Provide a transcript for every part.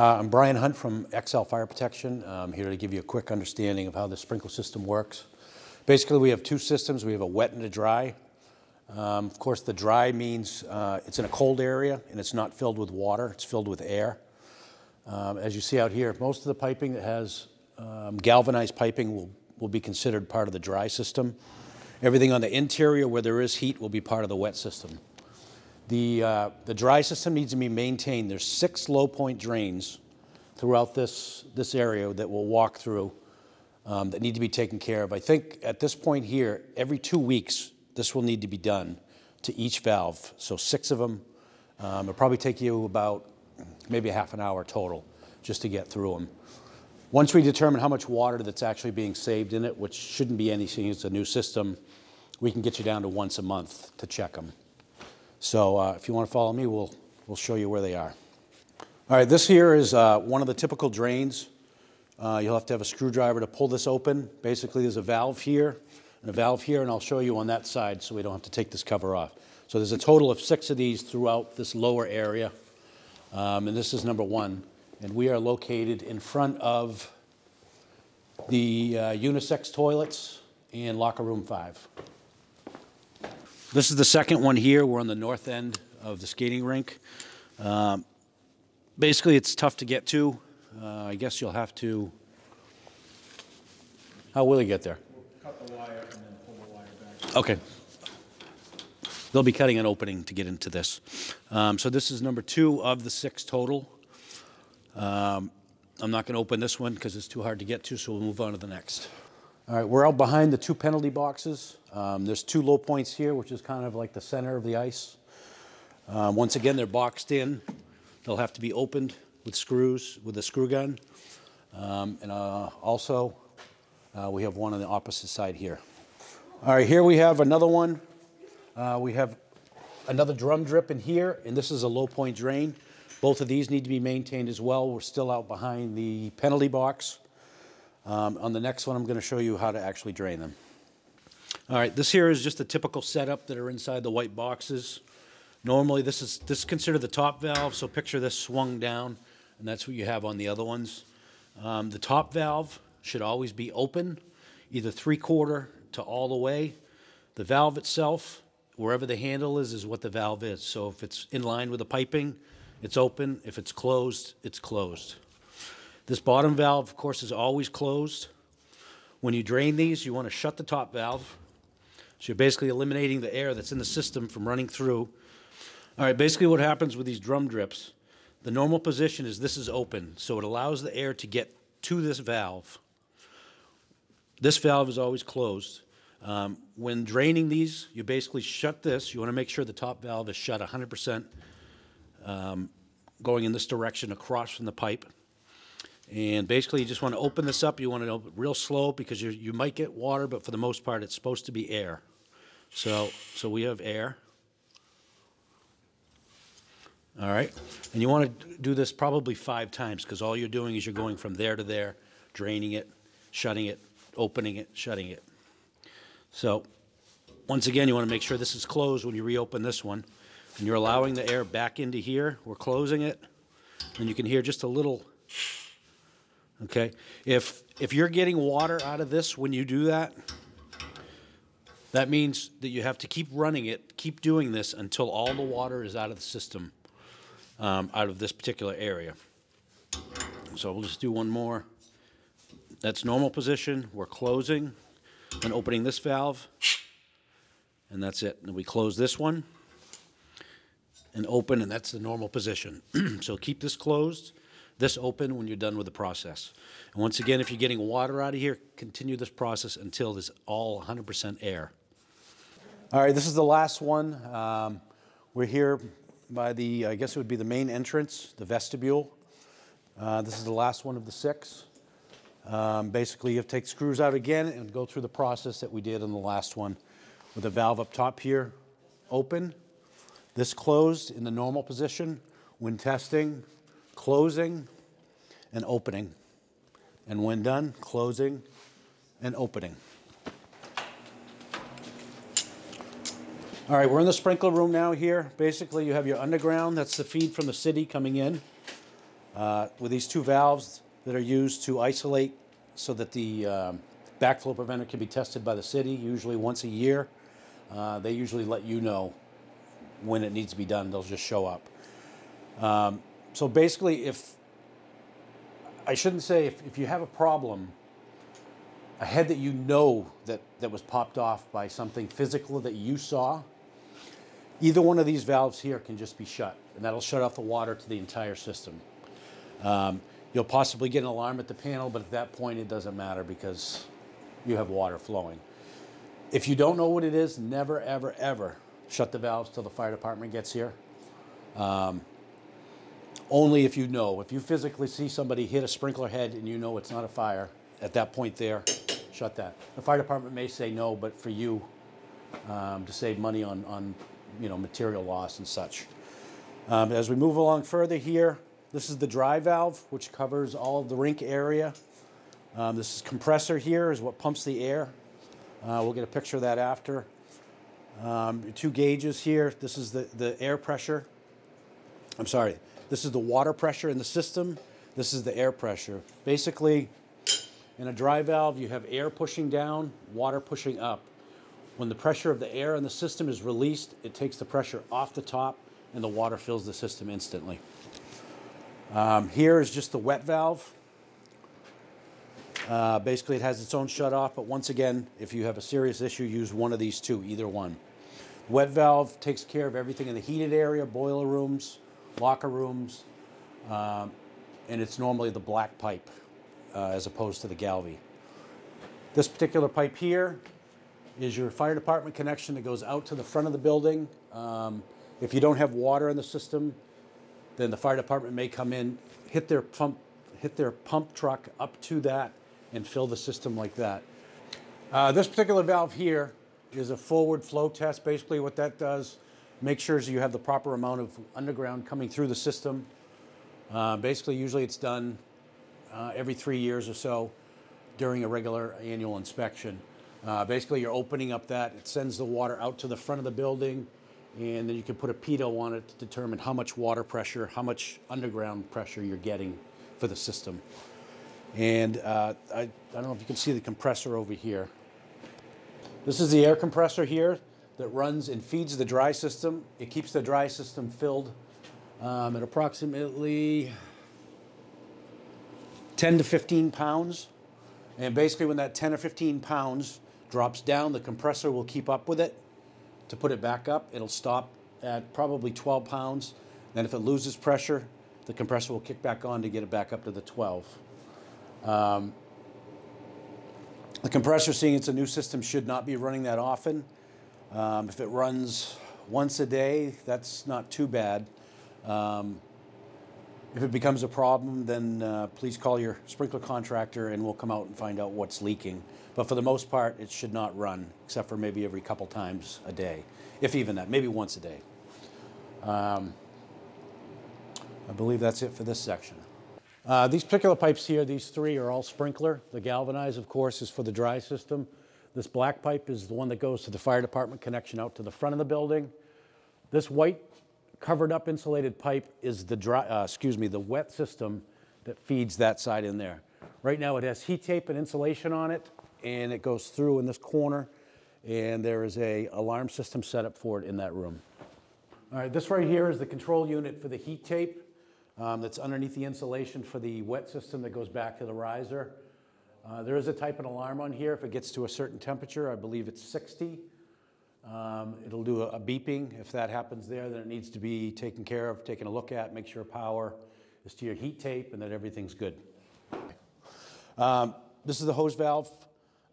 I'm Brian Hunt from XL Fire Protection. I'm here to give you a quick understanding of how the sprinkler system works. Basically, we have two systems. We have a wet and a dry. Of course, the dry means it's in a cold area and it's not filled with water, it's filled with air. As you see out here, most of the piping that has galvanized piping will be considered part of the dry system. Everything on the interior where there is heat will be part of the wet system. The dry system needs to be maintained. There's 6 low point drains throughout this area that we'll walk through that need to be taken care of. I think at this point here, every 2 weeks, this will need to be done to each valve. So 6 of them. It'll probably take you about maybe half an hour total just to get through them. Once we determine how much water that's actually being saved in it, which shouldn't be anything, it's a new system, we can get you down to once a month to check them. So if you want to follow me, we'll show you where they are. All right, this here is one of the typical drains. You'll have to have a screwdriver to pull this open. Basically, there's a valve here and a valve here, and I'll show you on that side so we don't have to take this cover off. So there's a total of 6 of these throughout this lower area, and this is number 1. And we are located in front of the unisex toilets in locker room 5. This is the second one here. We're on the north end of the skating rink. Basically, it's tough to get to. I guess you'll have to, how will you get there? We'll cut the wire and then pull the wire back. Okay. They'll be cutting an opening to get into this. So this is number 2 of the 6 total. I'm not going to open this one because it's too hard to get to, so we'll move on to the next. All right, we're out behind the 2 penalty boxes. There's 2 low points here, which is kind of like the center of the ice. Once again, they're boxed in. They'll have to be opened with screws, with a screw gun. And also, we have one on the opposite side here. All right, here we have another one. We have another drum drip in here, and this is a low point drain. Both of these need to be maintained as well. We're still out behind the penalty box. On the next one, I'm going to show you how to actually drain them. All right, this here is just the typical setup that are inside the white boxes. Normally, this is considered the top valve, so picture this swung down, and that's what you have on the other ones. The top valve should always be open, either 3/4 to all the way. The valve itself, wherever the handle is what the valve is. So if it's in line with the piping, it's open. If it's closed, it's closed. This bottom valve, of course, is always closed. When you drain these, you want to shut the top valve. So you're basically eliminating the air that's in the system from running through. All right, basically what happens with these drum drips, the normal position is this is open, so it allows the air to get to this valve. This valve is always closed. When draining these, you basically shut this. You want to make sure the top valve is shut 100%. Going in this direction across from the pipe. And basically you just want to open this up. You want to open real slow because you might get water, but for the most part it's supposed to be air. So we have air. All right, and you want to do this probably 5 times because all you're doing is you're going from there to there, draining it, shutting it, opening it, shutting it. So once again, you want to make sure this is closed when you reopen this one. And you're allowing the air back into here. We're closing it, and you can hear just a little, okay? If you're getting water out of this when you do that, that means that you have to keep running it, keep doing this until all the water is out of the system, out of this particular area. So we'll just do one more. That's normal position. We're closing and opening this valve, and that's it. And we close this one. And open, and that's the normal position. So keep this closed, this open when you're done with the process. And once again, if you're getting water out of here, continue this process until there's all 100% air. All right, this is the last one. We're here by the, I guess it would be the main entrance, the vestibule. This is the last one of the 6. Basically, you have to take screws out again and go through the process that we did in the last one with the valve up top here, open. This closed in the normal position when testing, closing and opening. And when done, closing and opening. All right, we're in the sprinkler room now here. Basically, you have your underground. That's the feed from the city coming in. with these two valves that are used to isolate so that the backflow preventer can be tested by the city, usually once a year. They usually let you know when it needs to be done. They'll just show up. So basically, if you have a problem, a head that you know that was popped off by something physical that you saw, either one of these valves here can just be shut, and that'll shut off the water to the entire system. You'll possibly get an alarm at the panel, but at that point it doesn't matter because you have water flowing. If you don't know what it is, never, ever, ever shut the valves till the fire department gets here. Only if you know. If you physically see somebody hit a sprinkler head and you know it's not a fire, at that point there, shut that. The fire department may say no, but for you to save money on material loss and such. As we move along further here, this is the dry valve, which covers all of the rink area. This is compressor here, is what pumps the air. We'll get a picture of that after. Two gauges here. This is the air pressure. I'm sorry. This is the water pressure in the system. This is the air pressure. Basically, in a dry valve, you have air pushing down, water pushing up. When the pressure of the air in the system is released, it takes the pressure off the top and the water fills the system instantly. Here is just the wet valve. Basically, it has its own shutoff, but once again, if you have a serious issue, use one of these two, either one. Wet valve takes care of everything in the heated area, boiler rooms, locker rooms, and it's normally the black pipe as opposed to the galvy. This particular pipe here is your fire department connection that goes out to the front of the building. If you don't have water in the system, then the fire department may come in, hit their pump truck up to that and fill the system like that. This particular valve here is a forward flow test. Basically what that does, make sure you have the proper amount of underground coming through the system. Basically, usually it's done every 3 years or so during a regular annual inspection. Basically, you're opening up that. It sends the water out to the front of the building, and then you can put a pedo on it to determine how much water pressure, how much underground pressure you're getting for the system. And I don't know if you can see the compressor over here. This is the air compressor here that runs and feeds the dry system. It keeps the dry system filled at approximately 10 to 15 pounds. And basically when that 10 or 15 pounds drops down, the compressor will keep up with it to put it back up. It'll stop at probably 12 pounds. Then if it loses pressure, the compressor will kick back on to get it back up to the 12. The compressor, seeing it's a new system, should not be running that often. If it runs once a day, that's not too bad. If it becomes a problem, then please call your sprinkler contractor and we'll come out and find out what's leaking. But for the most part, it should not run, except for maybe every couple times a day, if even that, maybe once a day. I believe that's it for this section. These particular pipes here, these three are all sprinkler. The galvanized, of course, is for the dry system. This black pipe is the one that goes to the fire department connection out to the front of the building. This white covered up insulated pipe is the wet system that feeds that side in there. Right now it has heat tape and insulation on it, and it goes through in this corner, and there is an alarm system set up for it in that room. All right, this right here is the control unit for the heat tape that's underneath the insulation for the wet system that goes back to the riser. There is a type of alarm on here. If it gets to a certain temperature, I believe it's 60. It'll do a beeping. If that happens there, then it needs to be taken care of, taken a look at, make sure power is to your heat tape and that everything's good. This is the hose valve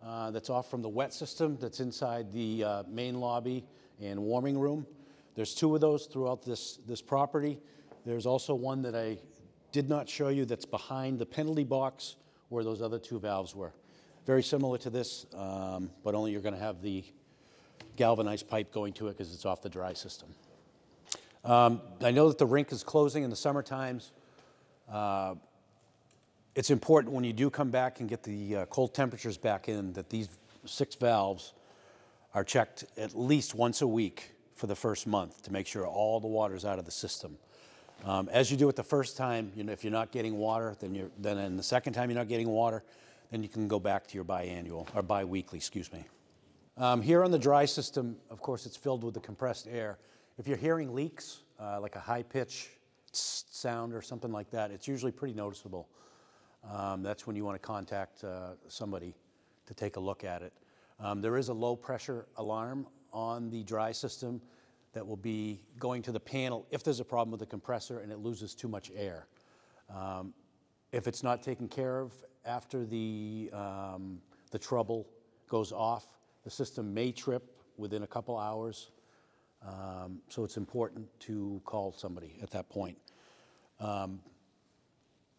that's off from the wet system that's inside the main lobby and warming room. There's two of those throughout this property. There's also one that I did not show you that's behind the penalty box where those other two valves were. Very similar to this, but only you're going to have the galvanized pipe going to it because it's off the dry system. I know that the rink is closing in the summer times. It's important when you do come back and get the cold temperatures back in that these 6 valves are checked at least once a week for the first month to make sure all the water's out of the system. As you do it the first time, you know, if you're not getting water, then in the second time you're not getting water, then you can go back to your biannual, or biweekly, excuse me. Here on the dry system, of course, it's filled with the compressed air. If you're hearing leaks, like a high pitch sound or something like that, it's usually pretty noticeable. That's when you want to contact somebody to take a look at it. There is a low pressure alarm on the dry system that will be going to the panel if there's a problem with the compressor and it loses too much air. If it's not taken care of after the trouble goes off, the system may trip within a couple hours. So it's important to call somebody at that point.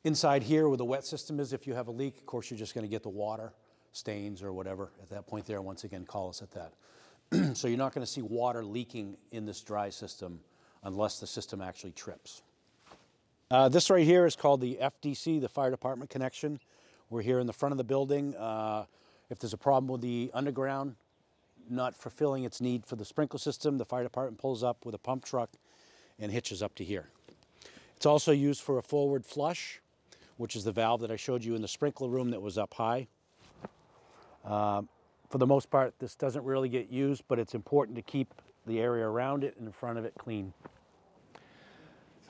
Inside here where the wet system is, if you have a leak, of course you're just going to get the water stains or whatever at that point there. Once again, call us at that. So you're not going to see water leaking in this dry system unless the system actually trips. This right here is called the FDC, the fire department connection. We're here in the front of the building. If there's a problem with the underground not fulfilling its need for the sprinkler system, the fire department pulls up with a pump truck and hitches up to here. It's also used for a forward flush, which is the valve that I showed you in the sprinkler room that was up high. For the most part, this doesn't really get used, but it's important to keep the area around it and in front of it clean.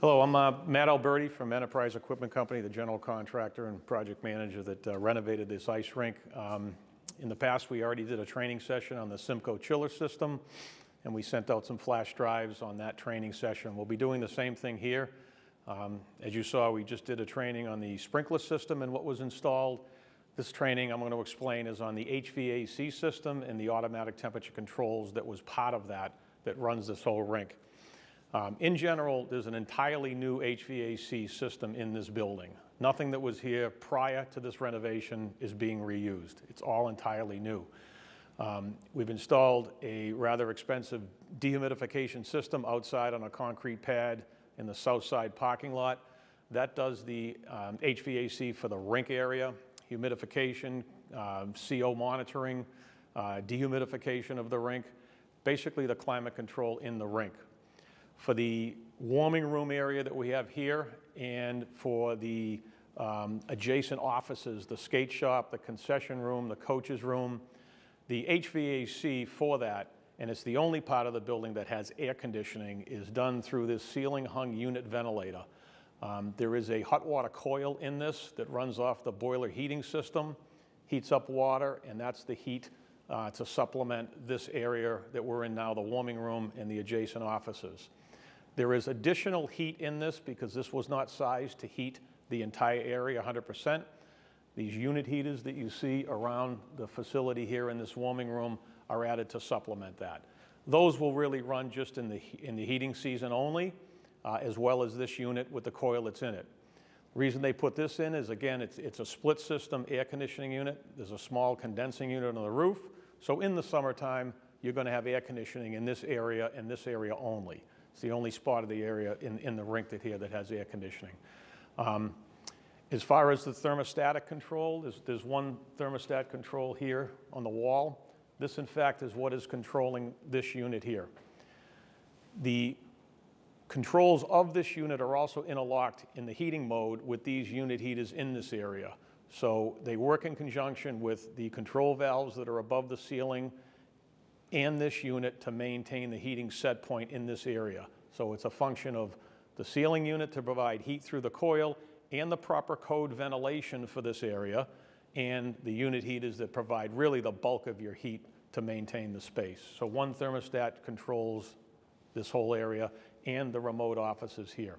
Hello, I'm Matt Alberti from Enterprise Equipment Company, the general contractor and project manager that renovated this ice rink. In the past, we already did a training session on the Simcoe chiller system, and we sent out some flash drives on that training session. We'll be doing the same thing here. As you saw, we just did a training on the sprinkler system and what was installed. This training I'm going to explain is on the HVAC system and the automatic temperature controls that was part of that runs this whole rink. In general, there's an entirely new HVAC system in this building. Nothing that was here prior to this renovation is being reused. It's all entirely new. We've installed a rather expensive dehumidification system outside on a concrete pad in the south side parking lot. That does the HVAC for the rink area. Humidification, CO monitoring, dehumidification of the rink, basically the climate control in the rink. For the warming room area that we have here and for the adjacent offices, the skate shop, the concession room, the coach's room, the HVAC for that, and it's the only part of the building that has air conditioning, is done through this ceiling hung unit ventilator. There is a hot water coil in this that runs off the boiler heating system, heats up water, and that's the heat to supplement this area that we're in now, the warming room and the adjacent offices. There is additional heat in this because this was not sized to heat the entire area 100%. These unit heaters that you see around the facility here in this warming room are added to supplement that. Those will really run just in the heating season only. As well as this unit with the coil that's in it. The reason they put this in is, again, it's a split system air conditioning unit. There's a small condensing unit on the roof. So in the summertime, you're going to have air conditioning in this area and this area only. It's the only spot of the area in the rink that has air conditioning. As far as the thermostatic control, there's one thermostat control here on the wall. This, in fact, is what is controlling this unit here. The controls of this unit are also interlocked in the heating mode with these unit heaters in this area. So they work in conjunction with the control valves that are above the ceiling and this unit to maintain the heating set point in this area. So it's a function of the ceiling unit to provide heat through the coil and the proper code ventilation for this area and the unit heaters that provide really the bulk of your heat to maintain the space. So one thermostat controls this whole area and the remote offices here.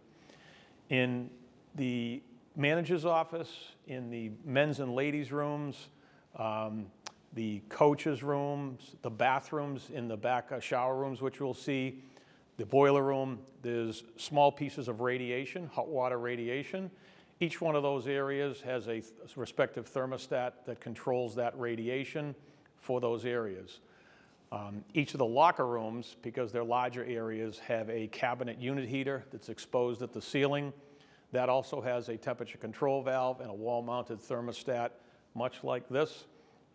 In the manager's office, in the men's and ladies' rooms, the coaches' rooms, the bathrooms in the back shower rooms, which we'll see, the boiler room, there's small pieces of radiation, hot water radiation. Each one of those areas has a respective thermostat that controls that radiation for those areas. Each of the locker rooms, because they're larger areas, have a cabinet unit heater that's exposed at the ceiling. That also has a temperature control valve and a wall-mounted thermostat, much like this,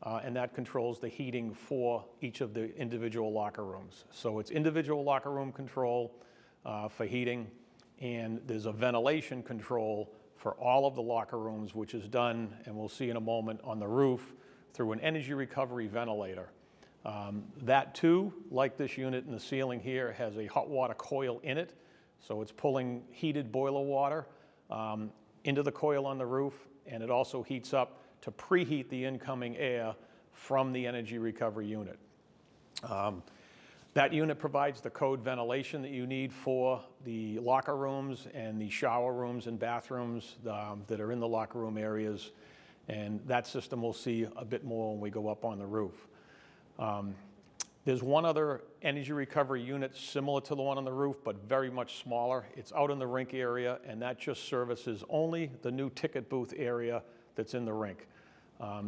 and that controls the heating for each of the individual locker rooms. So it's individual locker room control for heating, and there's a ventilation control for all of the locker rooms, which is done, and we'll see in a moment, on the roof through an energy recovery ventilator. That too, like this unit in the ceiling here, has a hot water coil in it, so it's pulling heated boiler water into the coil on the roof, and it also heats up to preheat the incoming air from the energy recovery unit. That unit provides the code ventilation that you need for the locker rooms and the shower rooms and bathrooms that are in the locker room areas. And that system we'll see a bit more when we go up on the roof. There's one other energy recovery unit similar to the one on the roof, but very much smaller. It's out in the rink area, and that just services only the new ticket booth area that's in the rink.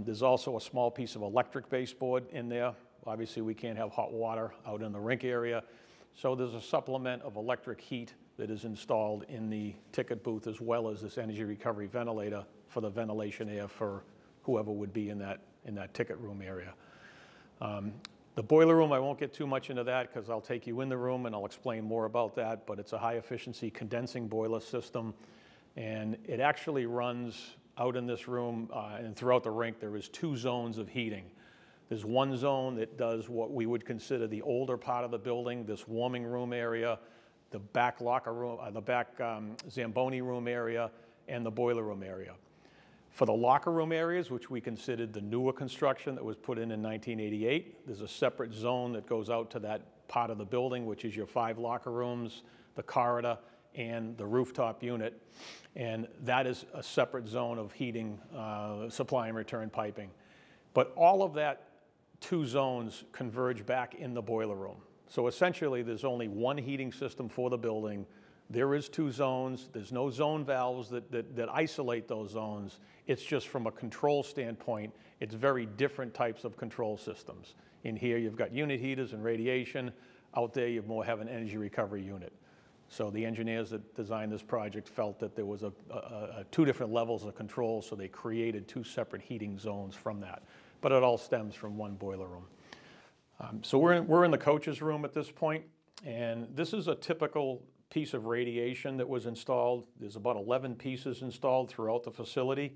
There's also a small piece of electric baseboard in there. Obviously, we can't have hot water out in the rink area. So there's a supplement of electric heat that is installed in the ticket booth, as well as this energy recovery ventilator for the ventilation air for whoever would be in that ticket room area. The boiler room, I won't get too much into that because I'll take you in the room and I'll explain more about that, but it's a high efficiency condensing boiler system. And it actually runs out in this room and throughout the rink. There is two zones of heating. There's one zone that does what we would consider the older part of the building, this warming room area, the back locker room, the back Zamboni room area, and the boiler room area. For the locker room areas, which we considered the newer construction that was put in 1988, there's a separate zone that goes out to that part of the building, which is your 5 locker rooms, the corridor, and the rooftop unit. And that is a separate zone of heating, supply and return piping. But all of that two zones converge back in the boiler room. So essentially, there's only one heating system for the building. There is two zones. There's no zone valves that isolate those zones. It's just from a control standpoint, it's very different types of control systems. In here, you've got unit heaters and radiation. Out there, you more have an energy recovery unit. So the engineers that designed this project felt that there was two different levels of control, so they created two separate heating zones from that. But it all stems from one boiler room. So we're in the coach's room at this point, and this is a typical piece of radiation that was installed. There's about 11 pieces installed throughout the facility.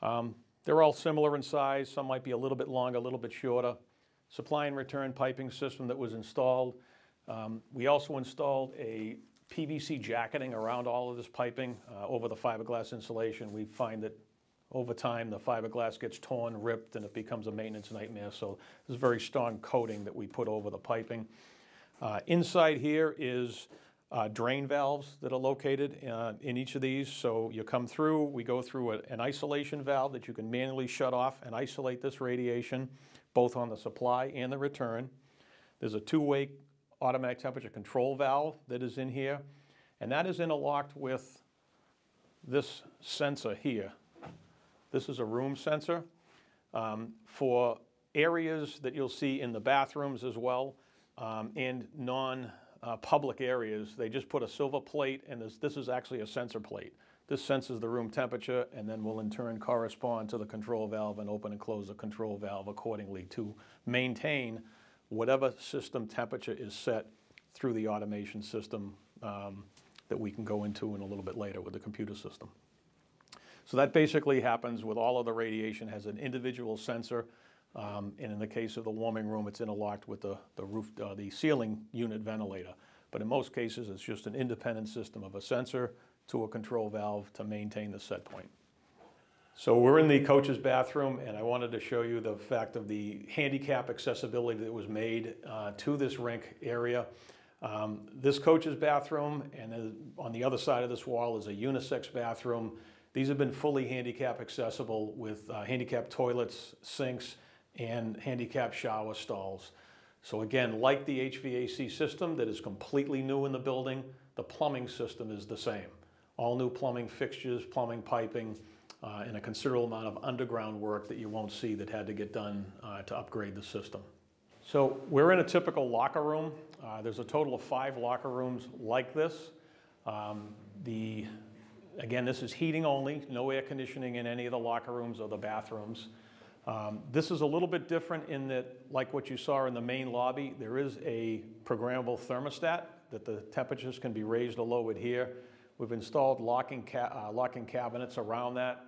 They're all similar in size. Some might be a little bit longer, a little bit shorter. Supply and return piping system that was installed. We also installed a PVC jacketing around all of this piping over the fiberglass insulation. We find that over time, the fiberglass gets torn, ripped, and it becomes a maintenance nightmare. So this is very strong coating that we put over the piping. Inside here is drain valves that are located in each of these. So you come through, we go through an isolation valve that you can manually shut off and isolate this radiation, both on the supply and the return. There's a two-way automatic temperature control valve that is in here, and that is interlocked with this sensor here. This is a room sensor for areas that you'll see in the bathrooms as well, and non-public areas. They just put a silver plate, and this is actually a sensor plate. This senses the room temperature, and then will in turn correspond to the control valve and open and close the control valve accordingly to maintain whatever system temperature is set through the automation system that we can go into in a little bit later with the computer system. So that basically happens with all of the radiation, has an individual sensor, and in the case of the warming room, it's interlocked with the ceiling unit ventilator. But in most cases, it's just an independent system of a sensor to a control valve to maintain the set point. So we're in the coach's bathroom, and I wanted to show you the fact of the handicap accessibility that was made to this rink area. This coach's bathroom, and on the other side of this wall is a unisex bathroom. These have been fully handicap accessible with handicap toilets, sinks, and handicap shower stalls. So again, like the HVAC system that is completely new in the building, the plumbing system is the same. All new plumbing fixtures, plumbing piping, and a considerable amount of underground work that you won't see that had to get done to upgrade the system. So we're in a typical locker room. There's a total of 5 locker rooms like this. Again, this is heating only, no air conditioning in any of the locker rooms or the bathrooms. This is a little bit different in that, like what you saw in the main lobby, there is a programmable thermostat that the temperatures can be raised or lowered here. We've installed locking cabinets around that.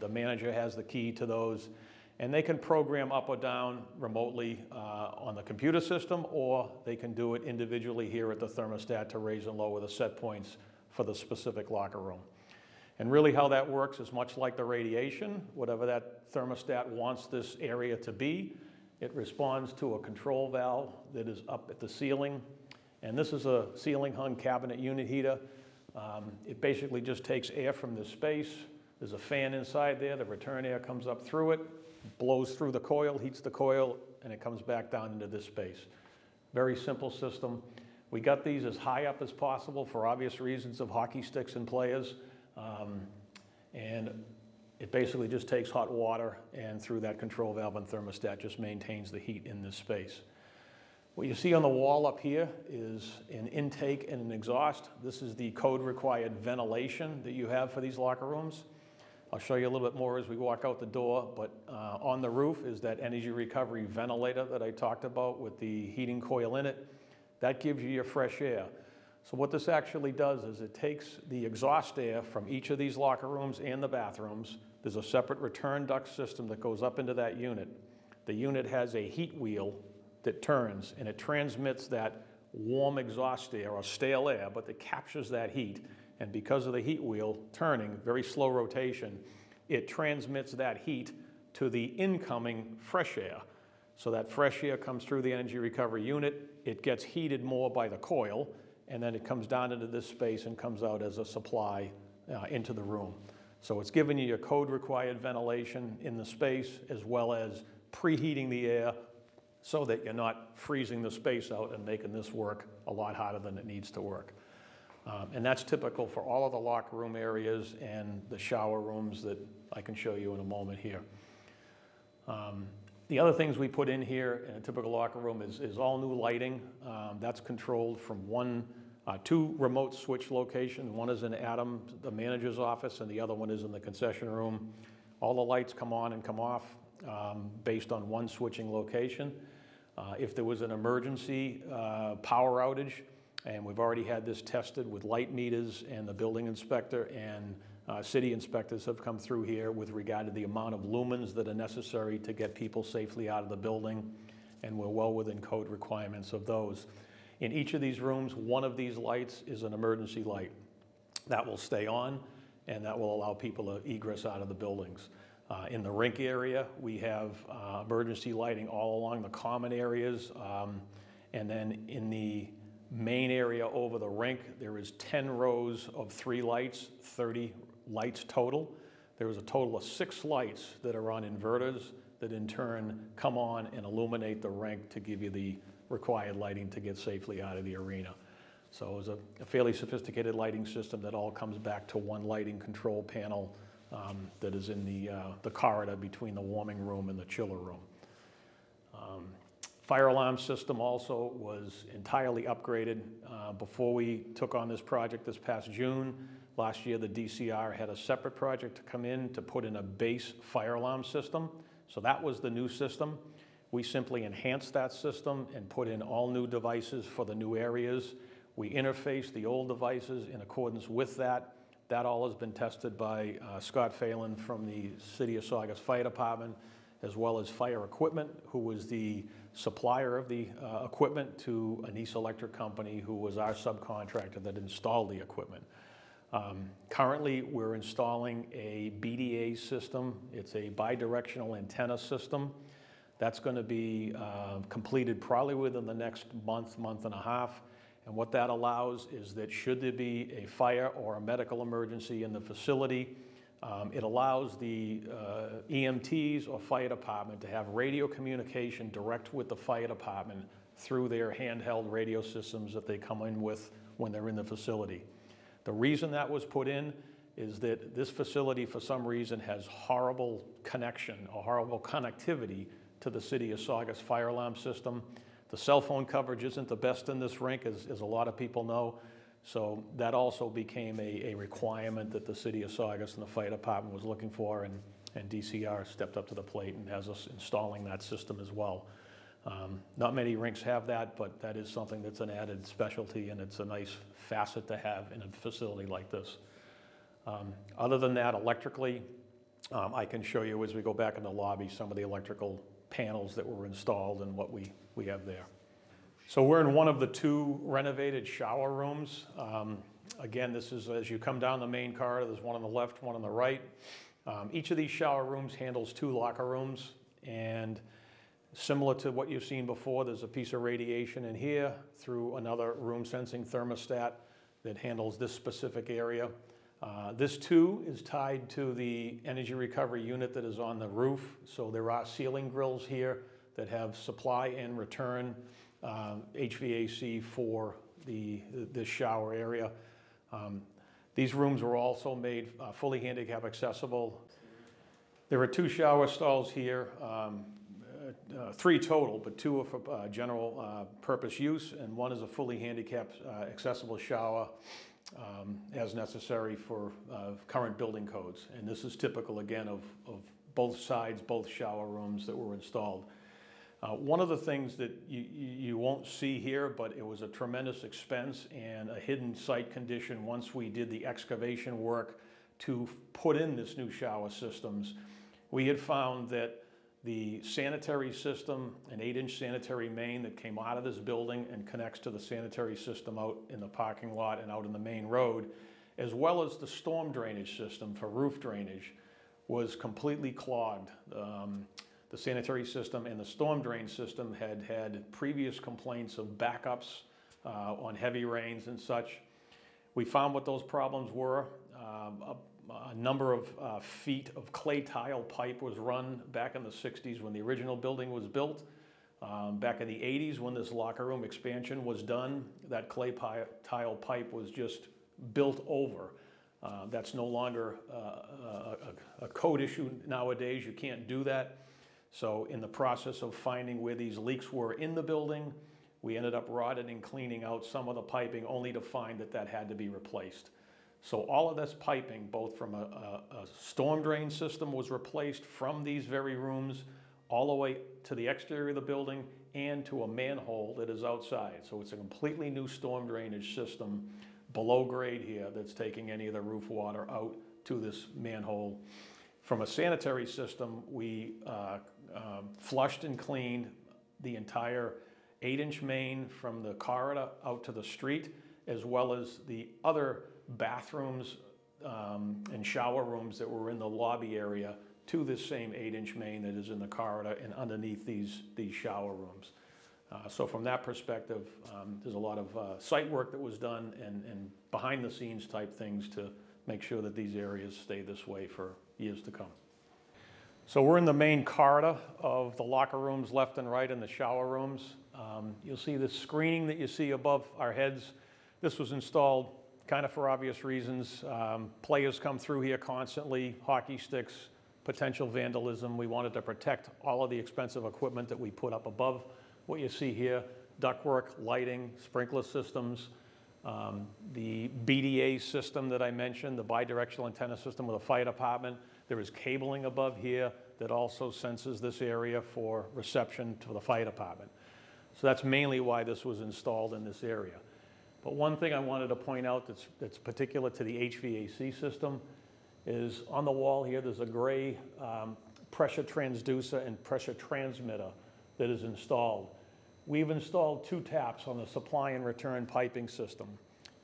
The manager has the key to those, and they can program up or down remotely on the computer system, or they can do it individually here at the thermostat to raise and lower the set points for the specific locker room. And really how that works is much like the radiation. Whatever that thermostat wants this area to be, it responds to a control valve that is up at the ceiling. And this is a ceiling hung cabinet unit heater. It basically just takes air from this space. There's a fan inside there. The return air comes up through it, blows through the coil, heats the coil, and it comes back down into this space. Very simple system. We got these as high up as possible for obvious reasons of hockey sticks and players. And it basically just takes hot water, and through that control valve and thermostat just maintains the heat in this space. What you see on the wall up here is an intake and an exhaust. This is the code required ventilation that you have for these locker rooms. I'll show you a little bit more as we walk out the door, but on the roof is that energy recovery ventilator that I talked about with the heating coil in it. That gives you your fresh air. So what this actually does is it takes the exhaust air from each of these locker rooms and the bathrooms. There's a separate return duct system that goes up into that unit. The unit has a heat wheel that turns, and it transmits that warm exhaust air or stale air, but it captures that heat. And because of the heat wheel turning, very slow rotation, it transmits that heat to the incoming fresh air. So that fresh air comes through the energy recovery unit. It gets heated more by the coil, and then it comes down into this space and comes out as a supply into the room. So it's giving you your code required ventilation in the space, as well as preheating the air so that you're not freezing the space out and making this work a lot hotter than it needs to work. And that's typical for all of the locker room areas and the shower rooms that I can show you in a moment here. The other things we put in here in a typical locker room is all new lighting. That's controlled from two remote switch locations. One is in Adam, the manager's office, and the other one is in the concession room. All the lights come on and come off based on one switching location. If there was an emergency power outage, and we've already had this tested with light meters, and the building inspector and city inspectors have come through here with regard to the amount of lumens that are necessary to get people safely out of the building, and we're well within code requirements of those. In each of these rooms, one of these lights is an emergency light. That will stay on, and that will allow people to egress out of the buildings. In the rink area, we have emergency lighting all along the common areas, and then in the main area over the rink, there is 10 rows of 3 lights, 30 lights total. There is a total of 6 lights that are on inverters that in turn come on and illuminate the rink to give you the required lighting to get safely out of the arena. So it was a fairly sophisticated lighting system that all comes back to one lighting control panel that is in the corridor between the warming room and the chiller room. Fire alarm system also was entirely upgraded. Before we took on this project this past June, last year the DCR had a separate project to come in to put in a base fire alarm system. So that was the new system. We simply enhanced that system and put in all new devices for the new areas. We interfaced the old devices in accordance with that. That all has been tested by Scott Phelan from the City of Saugus Fire Department, as well as Fire Equipment, who was the supplier of the equipment to Anissa Electric Company, who was our subcontractor that installed the equipment. Currently, we're installing a BDA system. It's a bidirectional antenna system. That's going to be completed probably within the next month, month and a half. And what that allows is that should there be a fire or a medical emergency in the facility, it allows the EMTs or fire department to have radio communication direct with the fire department through their handheld radio systems that they come in with when they're in the facility. The reason that was put in is that this facility for some reason has horrible connection or horrible connectivity to the City of Saugus fire alarm system. The cell phone coverage isn't the best in this rink, as a lot of people know. So that also became a requirement that the City of Saugus and the fire department was looking for, and DCR stepped up to the plate and has us installing that system as well. Not many rinks have that, but that is something that's an added specialty, and it's a nice facet to have in a facility like this. Other than that, electrically, I can show you as we go back in the lobby some of the electrical panels that were installed and what we have there. So we're in one of the two renovated shower rooms. Again, this is as you come down the main corridor, there's one on the left, one on the right. Each of these shower rooms handles two locker rooms, and similar to what you've seen before, there's a piece of radiation in here through another room sensing thermostat that handles this specific area. This too is tied to the energy recovery unit that is on the roof, so there are ceiling grills here that have supply and return HVAC for this shower area. These rooms were also made fully handicap accessible. There are two shower stalls here, three total, but two are for general purpose use, and one is a fully handicap accessible shower as necessary for current building codes. And this is typical, again, of both sides, both shower rooms that were installed. One of the things that you won't see here, but it was a tremendous expense and a hidden site condition once we did the excavation work to put in this new shower systems, we had found that the sanitary system, an 8-inch sanitary main that came out of this building and connects to the sanitary system out in the parking lot and out in the main road, as well as the storm drainage system for roof drainage, was completely clogged. The sanitary system and the storm drain system had had previous complaints of backups on heavy rains and such. We found what those problems were. A number of feet of clay tile pipe was run back in the 60s when the original building was built. Back in the 80s when this locker room expansion was done, that clay tile pipe was just built over. That's no longer a code issue nowadays. You can't do that. So in the process of finding where these leaks were in the building, we ended up rotting and cleaning out some of the piping only to find that that had to be replaced. So all of this piping, both from a storm drain system was replaced from these very rooms all the way to the exterior of the building and to a manhole that is outside. So it's a completely new storm drainage system below grade here that's taking any of the roof water out to this manhole. From a sanitary system, we flushed and cleaned the entire 8-inch main from the corridor out to the street, as well as the other bathrooms and shower rooms that were in the lobby area to this same 8-inch main that is in the corridor and underneath these shower rooms. So from that perspective, there's a lot of site work that was done and behind the scenes type things to make sure that these areas stay this way for years to come. So we're in the main corridor of the locker rooms left and right and the shower rooms. You'll see the screening that you see above our heads. This was installed kind of for obvious reasons. Players come through here constantly, hockey sticks, potential vandalism. We wanted to protect all of the expensive equipment that we put up above what you see here, ductwork, lighting, sprinkler systems. The BDA system that I mentioned, the bidirectional antenna system with a fire department. There is cabling above here that also senses this area for reception to the fire department. So that's mainly why this was installed in this area. But one thing I wanted to point out that's particular to the HVAC system is on the wall here, there's a gray pressure transducer and pressure transmitter that is installed. We've installed two taps on the supply and return piping system.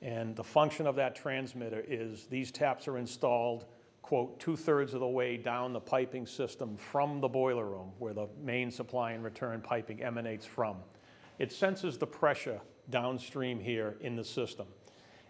And the function of that transmitter is these taps are installed, quote, 2/3 of the way down the piping system from the boiler room where the main supply and return piping emanates from. It senses the pressure downstream here in the system.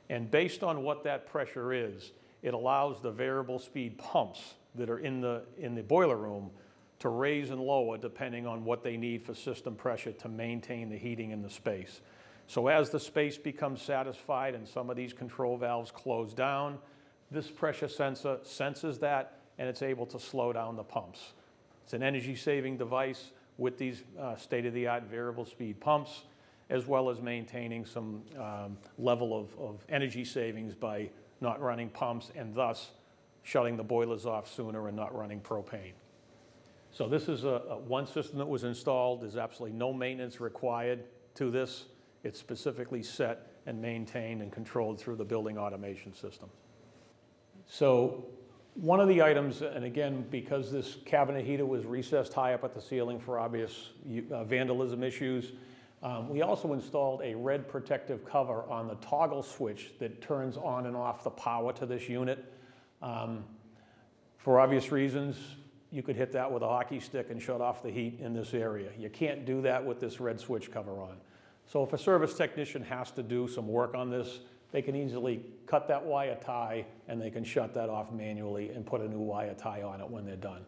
And based on what that pressure is, it allows the variable speed pumps that are in the boiler room to raise and lower depending on what they need for system pressure to maintain the heating in the space. So as the space becomes satisfied and some of these control valves close down, this pressure sensor senses that and it's able to slow down the pumps. It's an energy saving device with these state-of-the-art variable speed pumps, as well as maintaining some level of energy savings by not running pumps and thus shutting the boilers off sooner and not running propane. So this is a one system that was installed. There's absolutely no maintenance required to this. It's specifically set and maintained and controlled through the building automation system. So one of the items, and again, because this cabinet heater was recessed high up at the ceiling for obvious vandalism issues, we also installed a red protective cover on the toggle switch that turns on and off the power to this unit. For obvious reasons, you could hit that with a hockey stick and shut off the heat in this area. You can't do that with this red switch cover on. So if a service technician has to do some work on this, they can easily cut that wire tie and they can shut that off manually and put a new wire tie on it when they're done.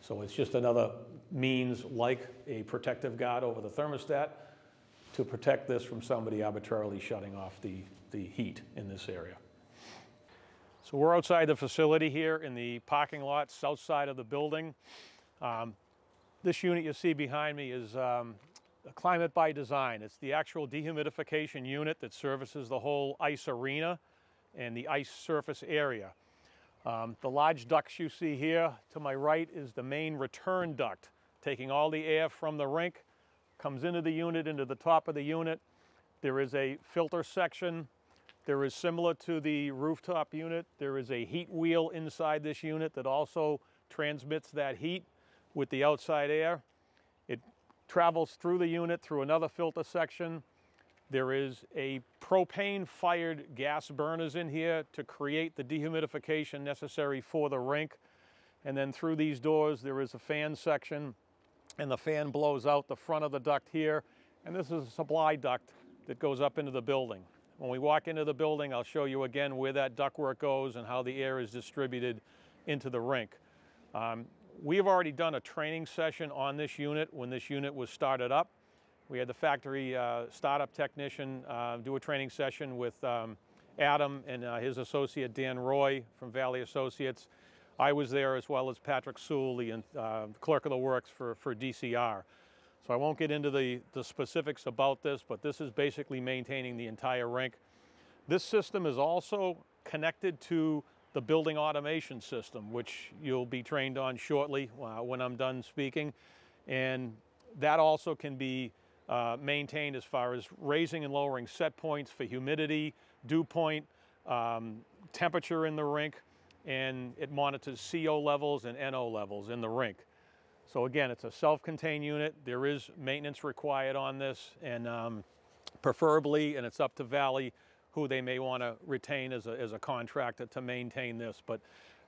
So it's just another means, like a protective guard over the thermostat, to protect this from somebody arbitrarily shutting off the heat in this area. So we're outside the facility here in the parking lot, south side of the building. This unit you see behind me is Climate by Design. It's the actual dehumidification unit that services the whole ice arena and the ice surface area. The large ducts you see here to my right is the main return duct, taking all the air from the rink, comes into the unit, into the top of the unit. There is a filter section. There is, similar to the rooftop unit, there is a heat wheel inside this unit that also transmits that heat with the outside air. It travels through the unit through another filter section. There is a propane-fired gas burners in here to create the dehumidification necessary for the rink. And then through these doors, there is a fan section, and the fan blows out the front of the duct here. And this is a supply duct that goes up into the building. When we walk into the building, I'll show you again where that ductwork goes and how the air is distributed into the rink. We've already done a training session on this unit when this unit was started up. We had the factory startup technician do a training session with Adam and his associate Dan Roy from Valley Associates. I was there, as well as Patrick Sewell, the clerk of the works for DCR. So I won't get into the specifics about this, but this is basically maintaining the entire rink. This system is also connected to the building automation system, which you'll be trained on shortly when I'm done speaking. And that also can be maintained as far as raising and lowering set points for humidity, dew point, temperature in the rink, and it monitors CO levels and NO levels in the rink. So again, it's a self-contained unit. There is maintenance required on this, and preferably, and it's up to Valley who they may want to retain as a contractor to maintain this. But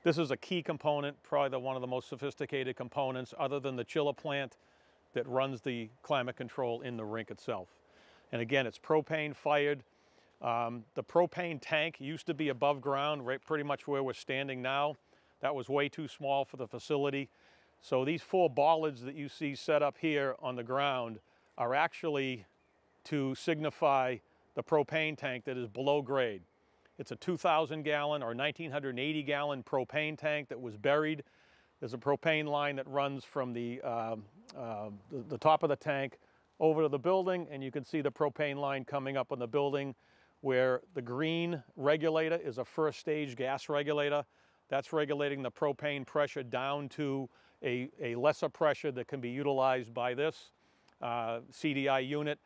this is a key component, probably one of the most sophisticated components other than the chiller plant that runs the climate control in the rink itself. And again, it's propane fired. The propane tank used to be above ground, right pretty much where we're standing now. That was way too small for the facility. So these four bollards that you see set up here on the ground are actually to signify the propane tank that is below grade. It's a 2,000 gallon or 1,980 gallon propane tank that was buried. There's a propane line that runs from the top of the tank over to the building, and you can see the propane line coming up on the building where the green regulator is a first stage gas regulator. That's regulating the propane pressure down to a lesser pressure that can be utilized by this CDI unit.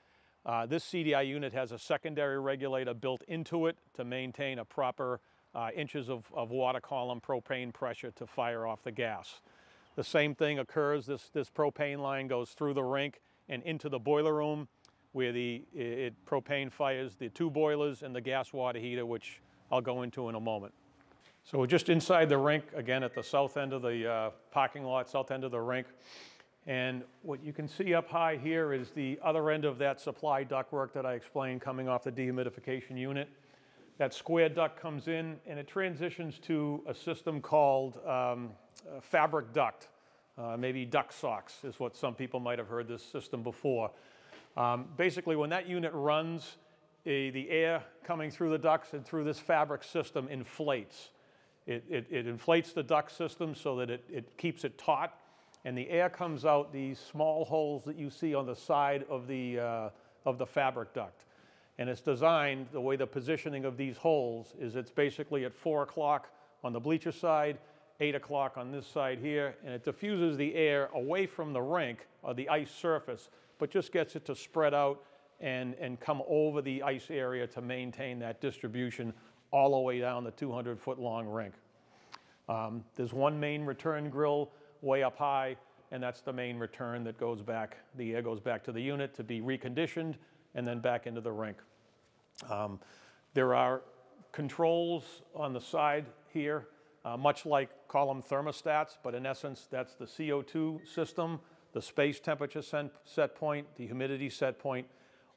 This CDI unit has a secondary regulator built into it to maintain a proper inches of water column propane pressure to fire off the gas. The same thing occurs. This propane line goes through the rink and into the boiler room where it propane fires the two boilers and the gas water heater, which I'll go into in a moment. So we're just inside the rink, again at the south end of the parking lot, south end of the rink. And what you can see up high here is the other end of that supply ductwork that I explained coming off the dehumidification unit. That square duct comes in and it transitions to a system called fabric duct. Maybe duct socks is what some people might have heard this system before. Basically, when that unit runs, the air coming through the ducts and through this fabric system inflates. It inflates the duct system so that it keeps it taut, and the air comes out these small holes that you see on the side of the fabric duct. And it's designed, the way the positioning of these holes is, it's basically at 4 o'clock on the bleacher side 8 o'clock on this side here, and it diffuses the air away from the rink or the ice surface, but just gets it to spread out and come over the ice area to maintain that distribution all the way down the 200-foot-long rink. There's one main return grill way up high, and that's the main return that goes back, the air goes back to the unit to be reconditioned and then back into the rink. There are controls on the side here, much like column thermostats, but in essence, that's the CO2 system, the space temperature set point, the humidity set point.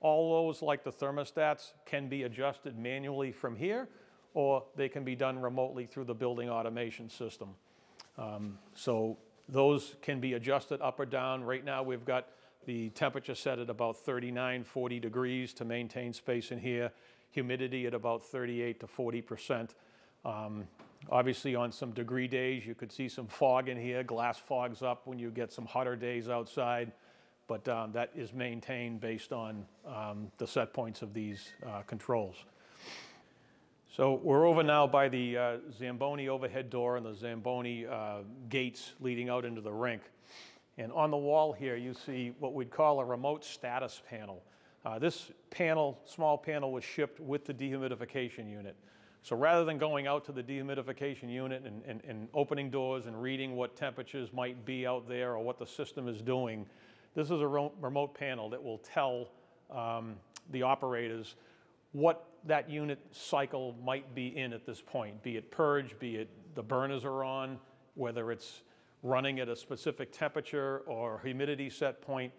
All those, like the thermostats, can be adjusted manually from here, or they can be done remotely through the building automation system. So those can be adjusted up or down. Right now, we've got the temperature set at about 39, 40 degrees to maintain space in here, humidity at about 38 to 40%. Obviously, on some degree days, you could see some fog in here. Glass fogs up when you get some hotter days outside, but that is maintained based on the set points of these controls. So we're over now by the Zamboni overhead door and the Zamboni gates leading out into the rink. And on the wall here, you see what we'd call a remote status panel. This panel, small panel, was shipped with the dehumidification unit. So rather than going out to the dehumidification unit and opening doors and reading what temperatures might be out there or what the system is doing, this is a remote panel that will tell the operators what that unit cycle might be in at this point, be it purge, be it the burners are on, whether it's running at a specific temperature or humidity set point.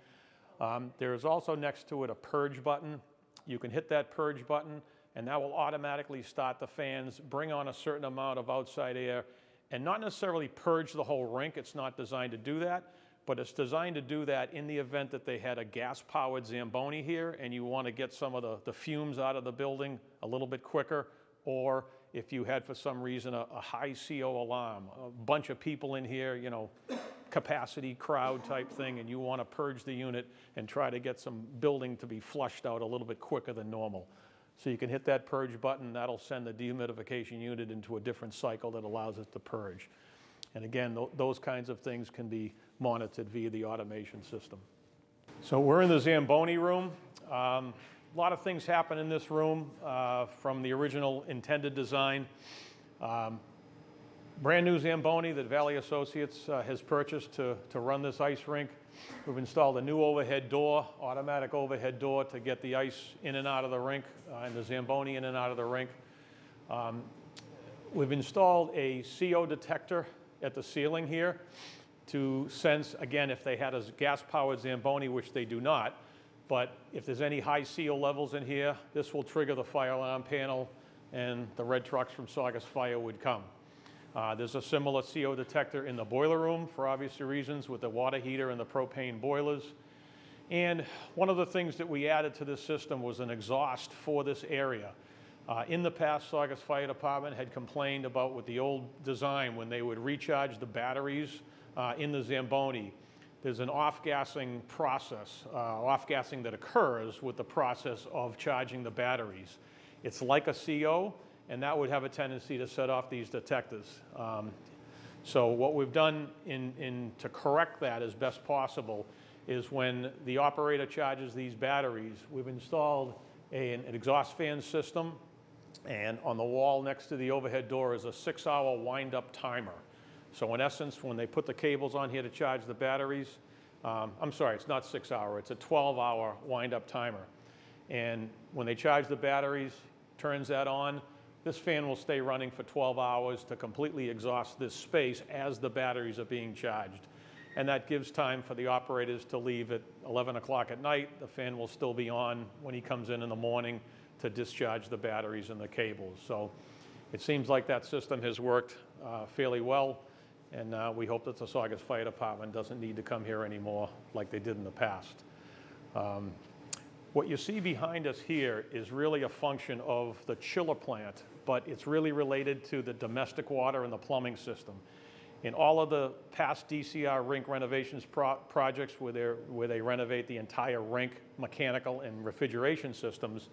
There is also next to it a purge button. You can hit that purge button, and that will automatically start the fans, bring on a certain amount of outside air, and not necessarily purge the whole rink. It's not designed to do that, but it's designed to do that in the event that they had a gas-powered Zamboni here and you want to get some of the fumes out of the building a little bit quicker, or if you had for some reason a high CO alarm, a bunch of people in here, you know, capacity crowd type thing, and you want to purge the unit and try to get some building to be flushed out a little bit quicker than normal. So you can hit that purge button. That'll send the dehumidification unit into a different cycle that allows it to purge. And again, those kinds of things can be monitored via the automation system. So we're in the Zamboni room. A lot of things happen in this room from the original intended design. Brand new Zamboni that Valley Associates has purchased to run this ice rink. We've installed a new overhead door, automatic overhead door, to get the ice in and out of the rink and the Zamboni in and out of the rink. We've installed a CO detector at the ceiling here to sense, again, if they had a gas-powered Zamboni, which they do not, but if there's any high CO levels in here, this will trigger the fire alarm panel and the red trucks from Saugus Fire would come. There's a similar CO detector in the boiler room for obvious reasons with the water heater and the propane boilers. And one of the things that we added to this system was an exhaust for this area. In the past, Saugus Fire Department had complained about with the old design when they would recharge the batteries in the Zamboni. There's an off-gassing process, off-gassing that occurs with the process of charging the batteries. It's like a CO, and that would have a tendency to set off these detectors. So what we've done to correct that as best possible is when the operator charges these batteries, we've installed an exhaust fan system. And on the wall next to the overhead door is a 6-hour wind-up timer. So in essence, when they put the cables on here to charge the batteries, I'm sorry, it's not 6-hour, it's a 12-hour wind-up timer. And when they charge the batteries, turns that on, this fan will stay running for 12 hours to completely exhaust this space as the batteries are being charged. And that gives time for the operators to leave at 11 o'clock at night. The fan will still be on when he comes in the morning to discharge the batteries and the cables. So it seems like that system has worked fairly well, and we hope that the Saugus Fire Department doesn't need to come here anymore like they did in the past. What you see behind us here is really a function of the chiller plant, but it's really related to the domestic water and the plumbing system. In all of the past DCR rink renovations projects where they renovate the entire rink mechanical and refrigeration systems,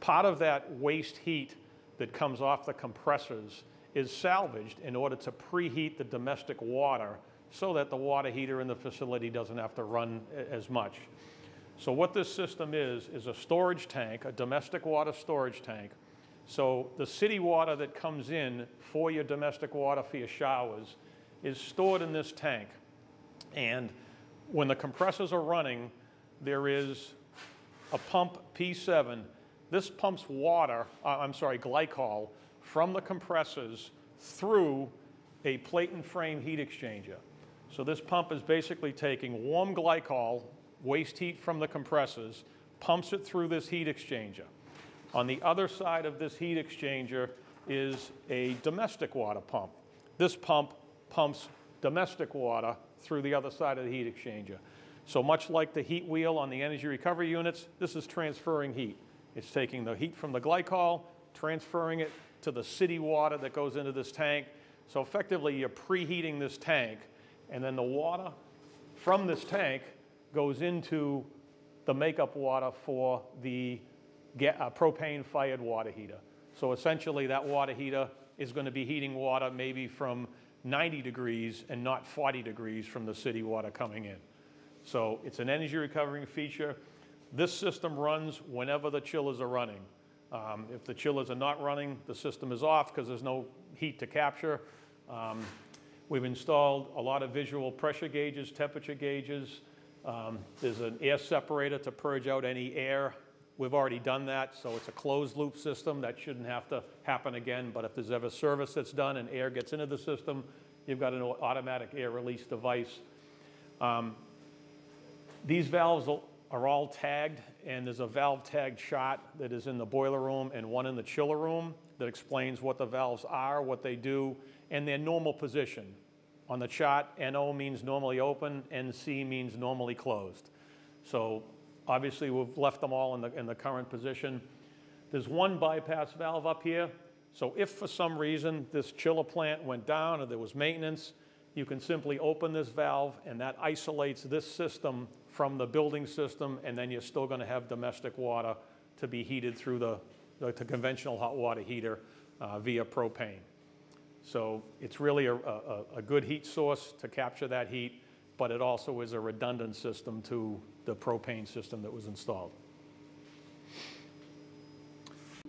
part of that waste heat that comes off the compressors is salvaged in order to preheat the domestic water so that the water heater in the facility doesn't have to run as much. So what this system is a storage tank, a domestic water storage tank. So the city water that comes in for your domestic water for your showers is stored in this tank. And when the compressors are running, there is a pump P7. This pumps water, glycol, from the compressors through a plate and frame heat exchanger. So this pump is basically taking warm glycol, waste heat from the compressors, pumps it through this heat exchanger. On the other side of this heat exchanger is a domestic water pump. This pump pumps domestic water through the other side of the heat exchanger. So much like the heat wheel on the energy recovery units, this is transferring heat. It's taking the heat from the glycol, transferring it to the city water that goes into this tank. So effectively, you're preheating this tank, and then the water from this tank goes into the makeup water for the propane-fired water heater. So essentially, that water heater is going to be heating water maybe from 90 degrees and not 40 degrees from the city water coming in. So it's an energy recovering feature. This system runs whenever the chillers are running. If the chillers are not running, the system is off because there's no heat to capture. We've installed a lot of visual pressure gauges, temperature gauges. There's an air separator to purge out any air. We've already done that, so it's a closed loop system. That shouldn't have to happen again, but if there's ever service that's done and air gets into the system, you've got an automatic air release device. These valves are all tagged, and there's a valve tag chart that is in the boiler room and one in the chiller room that explains what the valves are, what they do, and their normal position. On the chart, NO means normally open, NC means normally closed. So obviously we've left them all in the current position. There's one bypass valve up here. So if for some reason this chiller plant went down or there was maintenance, you can simply open this valve and that isolates this system from the building system, and then you're still going to have domestic water to be heated through the conventional hot water heater via propane. So it's really a good heat source to capture that heat, but it also is a redundant system to the propane system that was installed.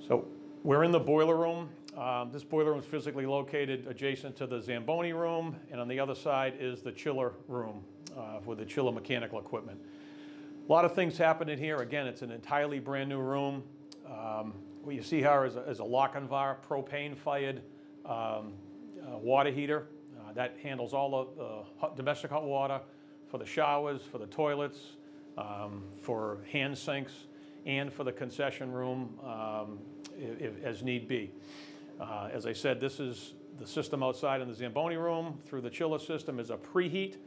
So we're in the boiler room. This boiler room is physically located adjacent to the Zamboni room, and on the other side is the chiller room with the chiller mechanical equipment. A lot of things happen in here. Again, it's an entirely brand new room. What you see here is a Lochinvar propane-fired water heater. That handles all the domestic hot water for the showers, for the toilets, for hand sinks, and for the concession room as need be. As I said, this is the system outside in the Zamboni room. Through the chiller system is a preheat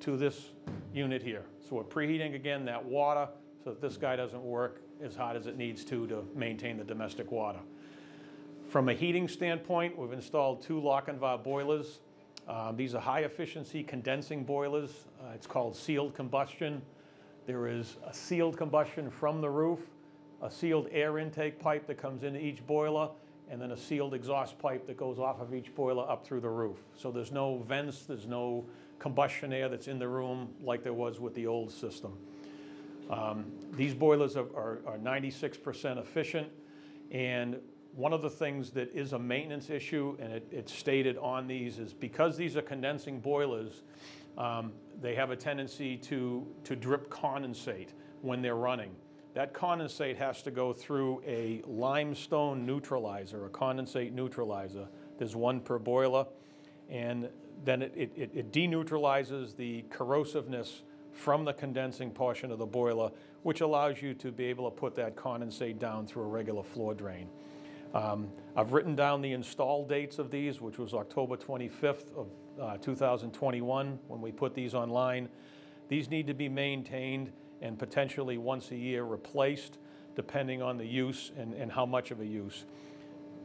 to this unit here. So we're preheating, again, that water so that this guy doesn't work as hot as it needs to maintain the domestic water. From a heating standpoint, we've installed two Lochinvar boilers. These are high-efficiency condensing boilers. It's called sealed combustion. There is a sealed combustion from the roof, a sealed air intake pipe that comes into each boiler, and then a sealed exhaust pipe that goes off of each boiler up through the roof. So there's no vents, there's no combustion air that's in the room like there was with the old system. These boilers are 96% efficient, and one of the things that is a maintenance issue, and it's stated on these, is because these are condensing boilers, they have a tendency to drip condensate when they're running. That condensate has to go through a limestone neutralizer, a condensate neutralizer. There's one per boiler. And then it deneutralizes the corrosiveness from the condensing portion of the boiler, which allows you to be able to put that condensate down through a regular floor drain. I've written down the install dates of these, which was October 25th of 2021 when we put these online. These need to be maintained and potentially once a year replaced, depending on the use and how much of a use.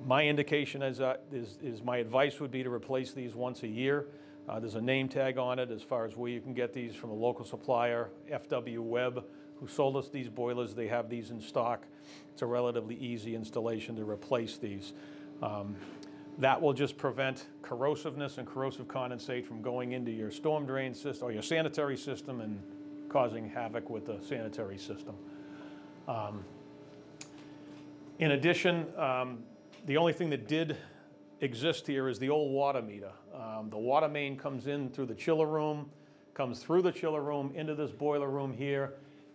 My indication is my advice would be to replace these once a year. There's a name tag on it as far as where you can get these from a local supplier, FW Webb, who sold us these boilers. They have these in stock. It's a relatively easy installation to replace these. That will just prevent corrosiveness and corrosive condensate from going into your storm drain system or your sanitary system and causing havoc with the sanitary system. In addition, the only thing that did exist here is the old water meter. The water main comes in through the chiller room, comes through the chiller room into this boiler room here,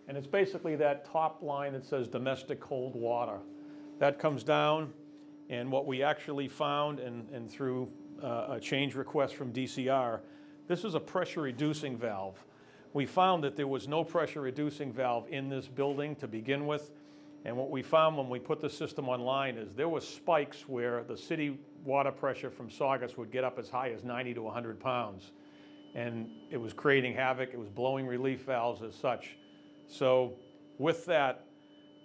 and it's basically that top line that says domestic cold water. That comes down, and what we actually found, and through a change request from DCR, this is a pressure reducing valve. We found that there was no pressure reducing valve in this building to begin with, and what we found when we put the system online is there were spikes where the city water pressure from Saugus would get up as high as 90 to 100 pounds. And it was creating havoc, it was blowing relief valves as such. So with that,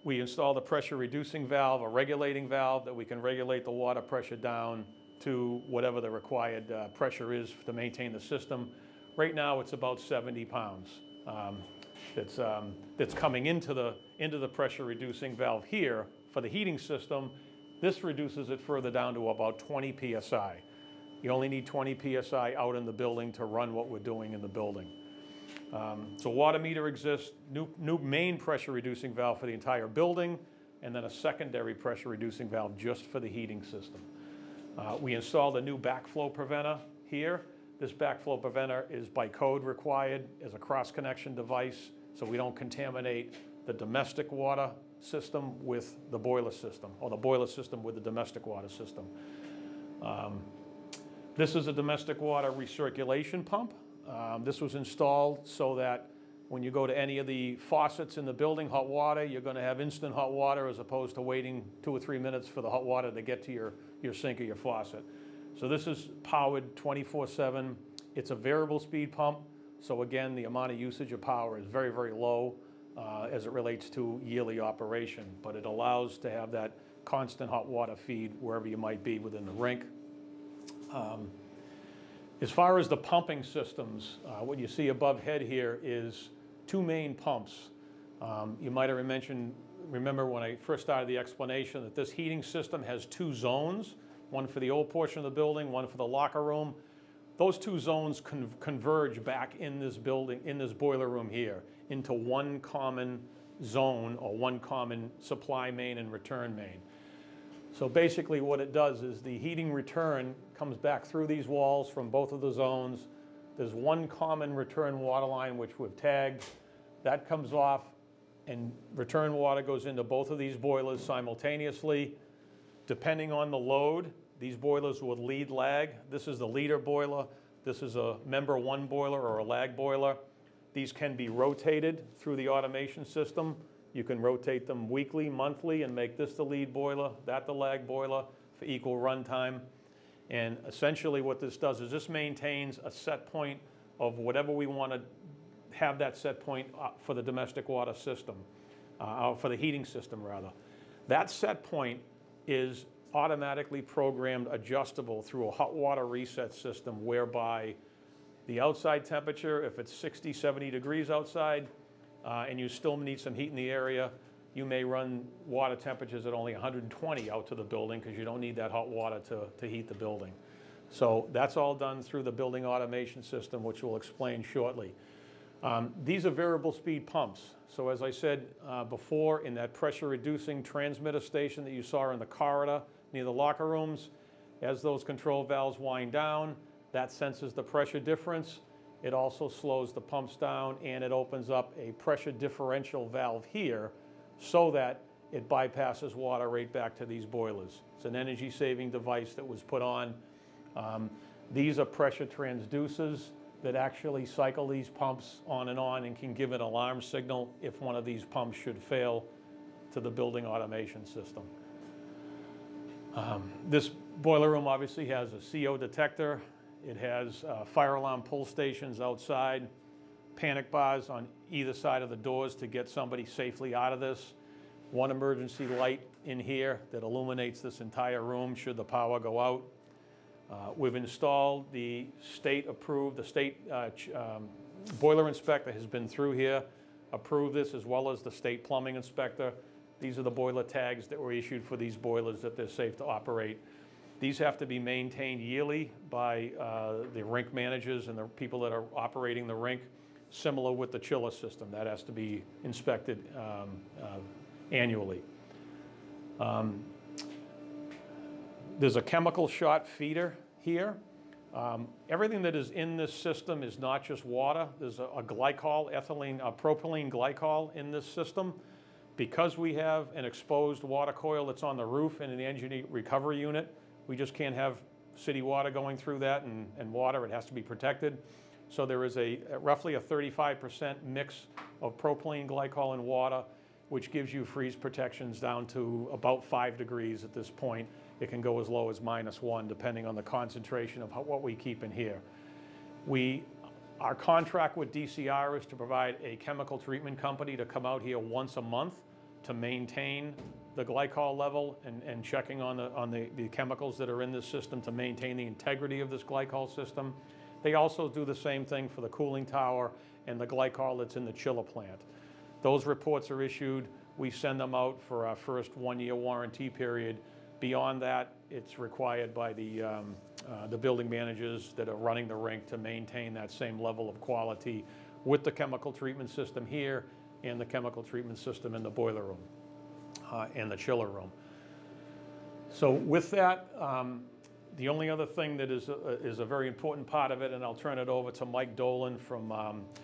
we installed a pressure reducing valve, a regulating valve that we can regulate the water pressure down to whatever the required pressure is to maintain the system. Right now it's about 70 pounds. That's coming into the pressure reducing valve here for the heating system. This reduces it further down to about 20 psi. You only need 20 psi out in the building to run what we're doing in the building. So water meter exists, new main pressure reducing valve for the entire building, and then a secondary pressure reducing valve just for the heating system. We installed a new backflow preventer here. This backflow preventer is by code required as a cross-connection device, so we don't contaminate the domestic water system with the boiler system, or the boiler system with the domestic water system. This is a domestic water recirculation pump. This was installed so that when you go to any of the faucets in the building, hot water, you're going to have instant hot water as opposed to waiting 2 or 3 minutes for the hot water to get to your sink or your faucet. So this is powered 24/7. It's a variable speed pump. So again, the amount of usage of power is very, very low as it relates to yearly operation, but it allows to have that constant hot water feed wherever you might be within the rink. As far as the pumping systems, what you see above head here is two main pumps. You might have remember when I first started the explanation that this heating system has two zones, one for the old portion of the building, one for the locker room. Those two zones converge back in this building, in this boiler room here, into one common zone or one common supply main and return main. So basically what it does is the heating return comes back through these walls from both of the zones. There's one common return water line which we've tagged. That comes off and return water goes into both of these boilers simultaneously. Depending on the load, these boilers would lead lag. This is the leader boiler. This is a member one boiler or a lag boiler. These can be rotated through the automation system. You can rotate them weekly, monthly, and make this the lead boiler, that the lag boiler for equal runtime. And essentially what this does is this maintains a set point of whatever we want to have that set point for the domestic water system, or for the heating system rather. That set point is automatically programmed adjustable through a hot water reset system whereby the outside temperature, if it's 60, 70 degrees outside, and you still need some heat in the area, you may run water temperatures at only 120 out to the building because you don't need that hot water to heat the building. So that's all done through the building automation system, which we'll explain shortly. These are variable speed pumps. So as I said before, in that pressure reducing transmitter station that you saw in the corridor near the locker rooms, as those control valves wind down, that senses the pressure difference. It also slows the pumps down and it opens up a pressure differential valve here so that it bypasses water right back to these boilers. It's an energy saving device that was put on. These are pressure transducers that actually cycle these pumps on and on and can give an alarm signal if one of these pumps should fail to the building automation system. This boiler room obviously has a CO detector. It has fire alarm pull stations outside, panic bars on either side of the doors to get somebody safely out of this. One emergency light in here that illuminates this entire room should the power go out. We've installed the state-approved, the state boiler inspector has been through here, approved this as well as the state plumbing inspector. These are the boiler tags that were issued for these boilers that they're safe to operate. These have to be maintained yearly by the rink managers and the people that are operating the rink. Similar with the chiller system, that has to be inspected annually. There's a chemical shot feeder here. Everything that is in this system is not just water. There's a glycol, ethylene, propylene glycol in this system. Because we have an exposed water coil that's on the roof and an energy recovery unit, we just can't have city water going through that and water, it has to be protected. So there is roughly a 35% mix of propylene glycol and water, which gives you freeze protections down to about 5 degrees at this point. It can go as low as -1, depending on the concentration of what we keep in here. Our contract with DCR is to provide a chemical treatment company to come out here once a month to maintain the glycol level and checking on the chemicals that are in this system to maintain the integrity of this glycol system. They also do the same thing for the cooling tower and the glycol that's in the chiller plant. Those reports are issued. We send them out for our first 1-year warranty period. Beyond that, it's required by the building managers that are running the rink to maintain that same level of quality with the chemical treatment system here and the chemical treatment system in the boiler room and the chiller room. So with that, the only other thing that is a very important part of it, and I'll turn it over to Mike Dolan from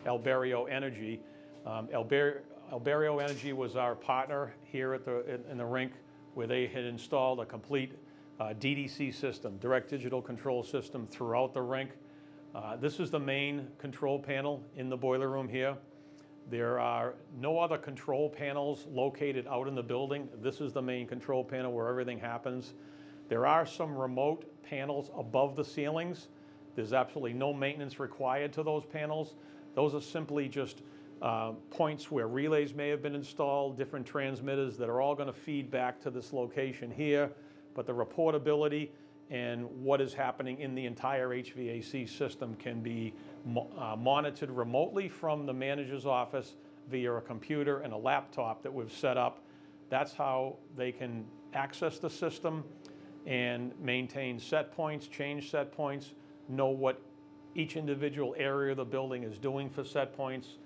Alberio Energy. Alberio Energy was our partner here at in the rink, where they had installed a complete DDC system, direct digital control system, throughout the rink. This is the main control panel in the boiler room here. There are no other control panels located out in the building. This is the main control panel where everything happens. There are some remote panels above the ceilings. There's absolutely no maintenance required to those panels. Those are simply just points where relays may have been installed, different transmitters that are all going to feed back to this location here. But the reportability and what is happening in the entire HVAC system can be monitored remotely from the manager's office via a computer and a laptop that we've set up. That's how they can access the system and maintain set points, change set points, know what each individual area of the building is doing for set points,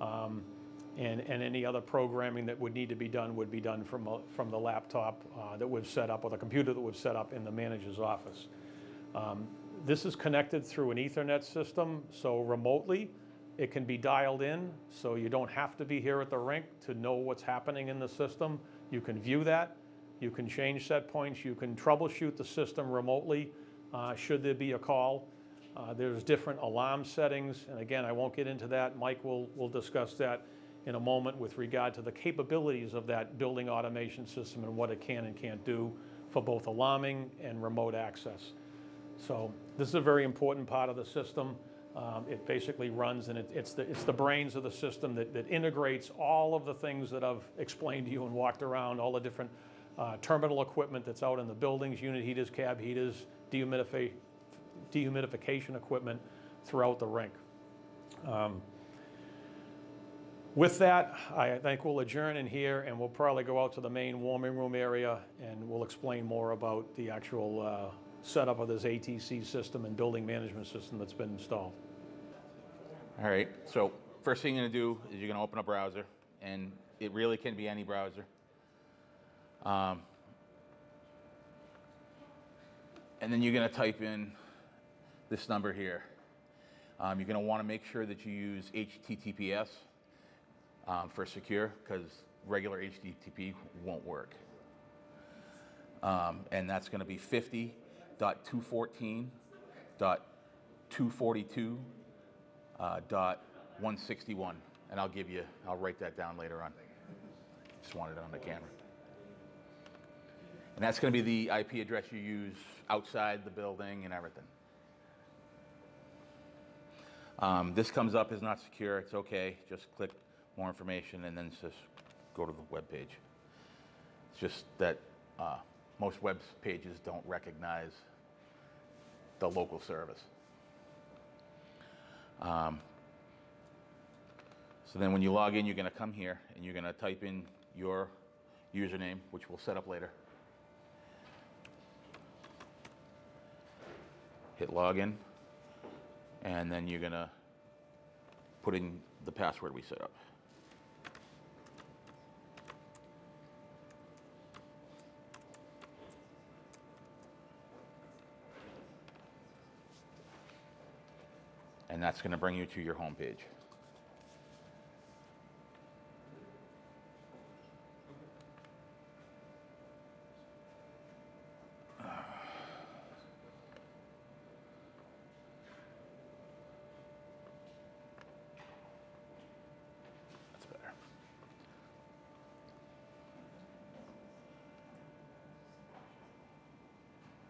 and any other programming that would need to be done would be done from the laptop that we've set up, or the computer that we've set up in the manager's office. This is connected through an Ethernet system, so remotely it can be dialed in, so you don't have to be here at the rink to know what's happening in the system. You can view that. You can change set points. You can troubleshoot the system remotely should there be a call. There's different alarm settings. And again, I won't get into that. Mike will discuss that in a moment with regard to the capabilities of that building automation system and what it can and can't do for both alarming and remote access. So this is a very important part of the system. It basically runs, and it's the brains of the system that integrates all of the things that I've explained to you and walked around, all the different terminal equipment that's out in the buildings, unit heaters, cab heaters, dehumidification equipment throughout the rink. With that, I think we'll adjourn in here, and we'll probably go out to the main warming room area, and we'll explain more about the actual setup of this ATC system and building management system that's been installed. All right, so first thing you're gonna do is you're gonna open a browser, and it really can be any browser. And then you're going to type in this number here. You're going to want to make sure that you use HTTPS for secure, because regular HTTP won't work. And that's going to be 50.214.242.161. And I'll write that down later on. Just wanted it on the camera. And that's going to be the IP address you use outside the building and everything. This comes up as not secure. It's okay. Just click more information and then just go to the web page. It's just that most web pages don't recognize the local service. So then when you log in, you're going to come here and you're going to type in your username, which we'll set up later. hit login, and then you're gonna put in the password we set up. And that's gonna bring you to your home page.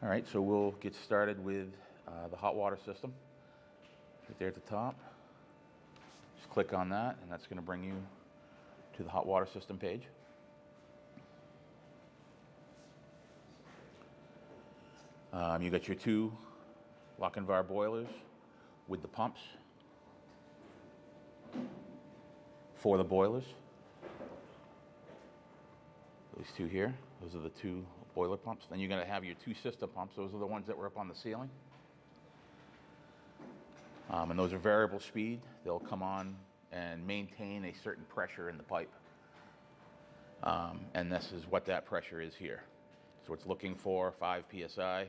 All right, so we'll get started with the hot water system. Right there at the top, just click on that, and that's going to bring you to the hot water system page. You got your two Lochinvar boilers with the pumps for the boilers. These two here, those are the two boiler pumps. Then you're going to have your two system pumps. Those are the ones that were up on the ceiling. And those are variable speed. They'll come on and maintain a certain pressure in the pipe. And this is what that pressure is here. So it's looking for 5 PSI.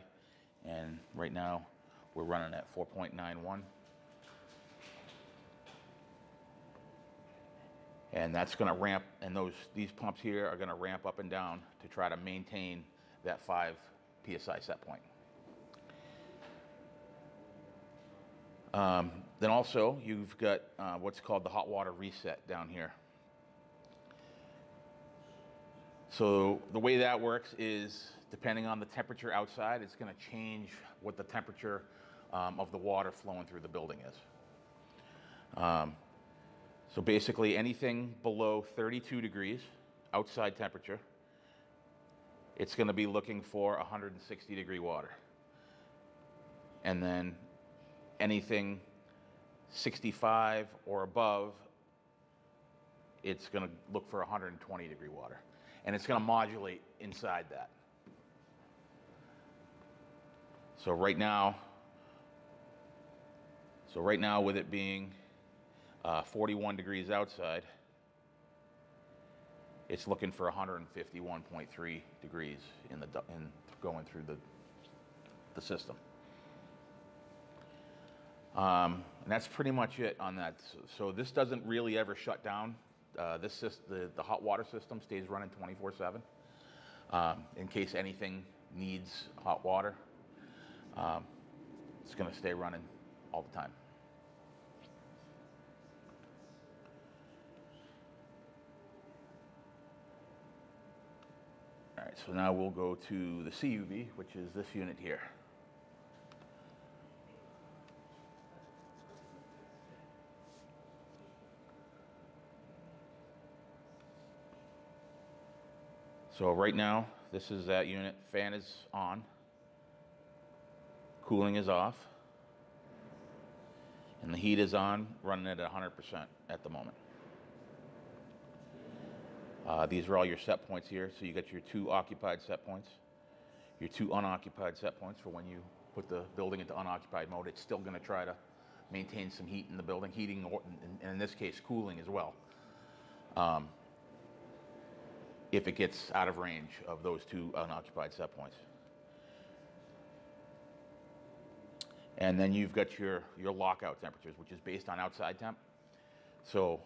And right now we're running at 4.91. And that's going to ramp, and these pumps here are going to ramp up and down to try to maintain that 5 PSI set point. Then also you've got what's called the hot water reset down here. So the way that works is, depending on the temperature outside, it's going to change what the temperature of the water flowing through the building is. So basically anything below 32 degrees outside temperature, it's going to be looking for 160 degree water. And then anything 65 or above, it's going to look for 120 degree water. And it's going to modulate inside that. So right now with it being 41 degrees outside, it's looking for 151.3 degrees in going through the system. And that's pretty much it on that. So this doesn't really ever shut down. The hot water system stays running 24/7 in case anything needs hot water. It's going to stay running all the time. All right, so now we'll go to the CUV, which is this unit here. So right now, this is that unit. Fan is on, cooling is off, and the heat is on, running it at 100% at the moment. These are all your set points here. So you got your two occupied set points, your two unoccupied set points for when you put the building into unoccupied mode. It's still going to try to maintain some heat in the building, heating, or, and in this case, cooling as well. If it gets out of range of those two unoccupied set points. And then you've got your lockout temperatures, which is based on outside temp. So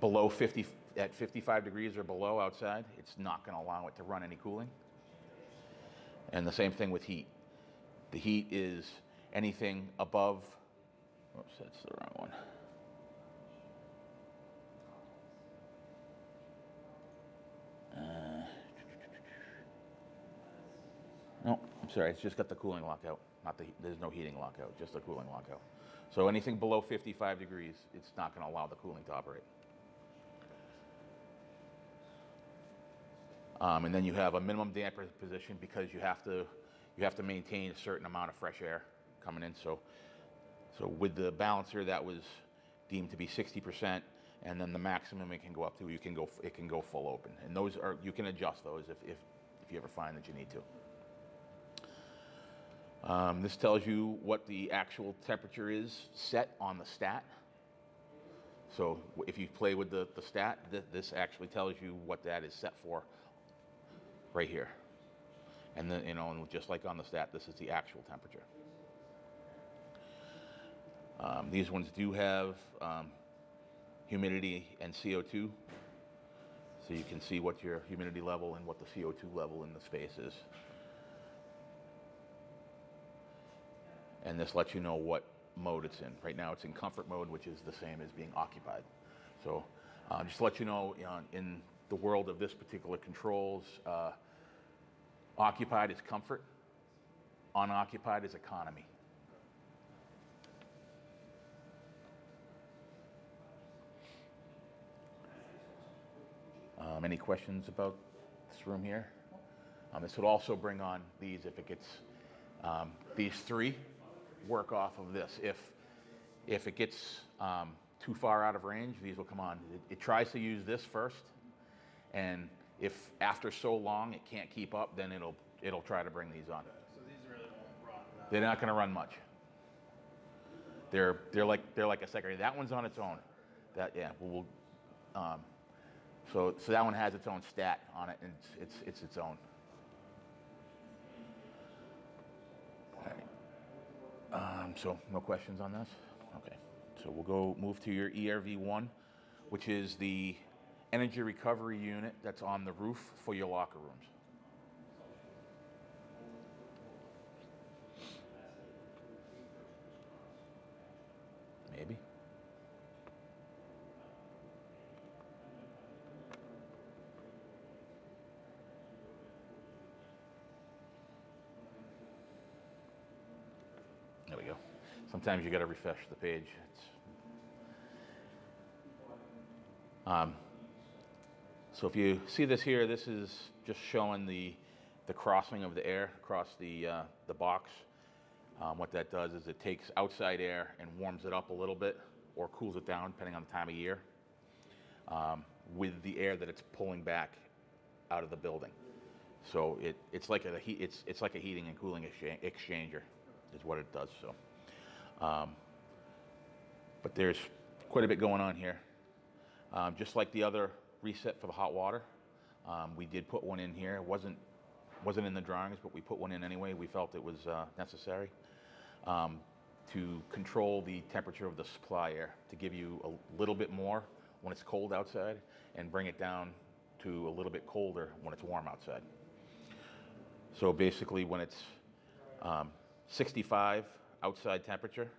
below 50, at 55 degrees or below outside, it's not gonna allow it to run any cooling. And the same thing with heat. The heat is anything above, oops, that's the wrong one. No, I'm sorry, it's just got the cooling lockout. There's no heating lockout, just the cooling lockout. So anything below 55 degrees, it's not going to allow the cooling to operate. And then you have a minimum damper position because you have to maintain a certain amount of fresh air coming in. So with the balancer, that was deemed to be 60%. And then the maximum it can go up to, it can go full open. And those are, you can adjust those if you ever find that you need to. This tells you what the actual temperature is set on the stat. So if you play with the stat, this actually tells you what that is set for right here. And then, you know, and just like on the stat, this is the actual temperature. These ones do have humidity and CO2. So you can see what your humidity level and what the CO2 level in the space is. And this lets you know what mode it's in. Right now it's in comfort mode, which is the same as being occupied. So just to let you know, in the world of this particular controls, occupied is comfort, unoccupied is economy. Any questions about this room here? This would also bring on these if it gets, these three work off of this. If it gets too far out of range, these will come on. It tries to use this first, and if after so long it can't keep up, then it'll try to bring these on. So these really won't run. They're not going to run much. They're like a secondary. That one's on its own. That, yeah, we'll So that one has its own stat on it, and it's own. All right. So no questions on this? Okay. So we'll move to your ERV1, which is the energy recovery unit that's on the roof for your locker rooms. Maybe. Sometimes you got to refresh the page. So if you see this here, this is just showing the crossing of the air across the box. What that does is it takes outside air and warms it up a little bit or cools it down, depending on the time of year, with the air that it's pulling back out of the building. So it's like a heating and cooling exchanger, is what it does. So. But there's quite a bit going on here. Just like the other reset for the hot water, we did put one in here. It wasn't in the drawings, but we put one in anyway. We felt it was necessary to control the temperature of the supply air, to give you a little bit more when it's cold outside and bring it down to a little bit colder when it's warm outside. So basically when it's 65 outside temperature,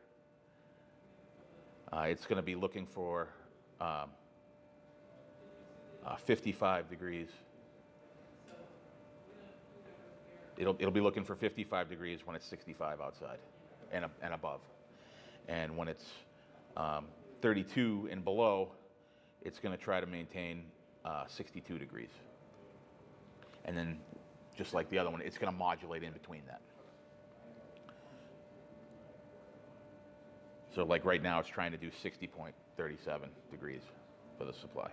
it's going to be looking for 55 degrees. It'll be looking for 55 degrees when it's 65 outside and above. And when it's 32 and below, it's going to try to maintain 62 degrees. And then just like the other one, it's going to modulate in between that. So like right now, it's trying to do 60.37 degrees for the supply.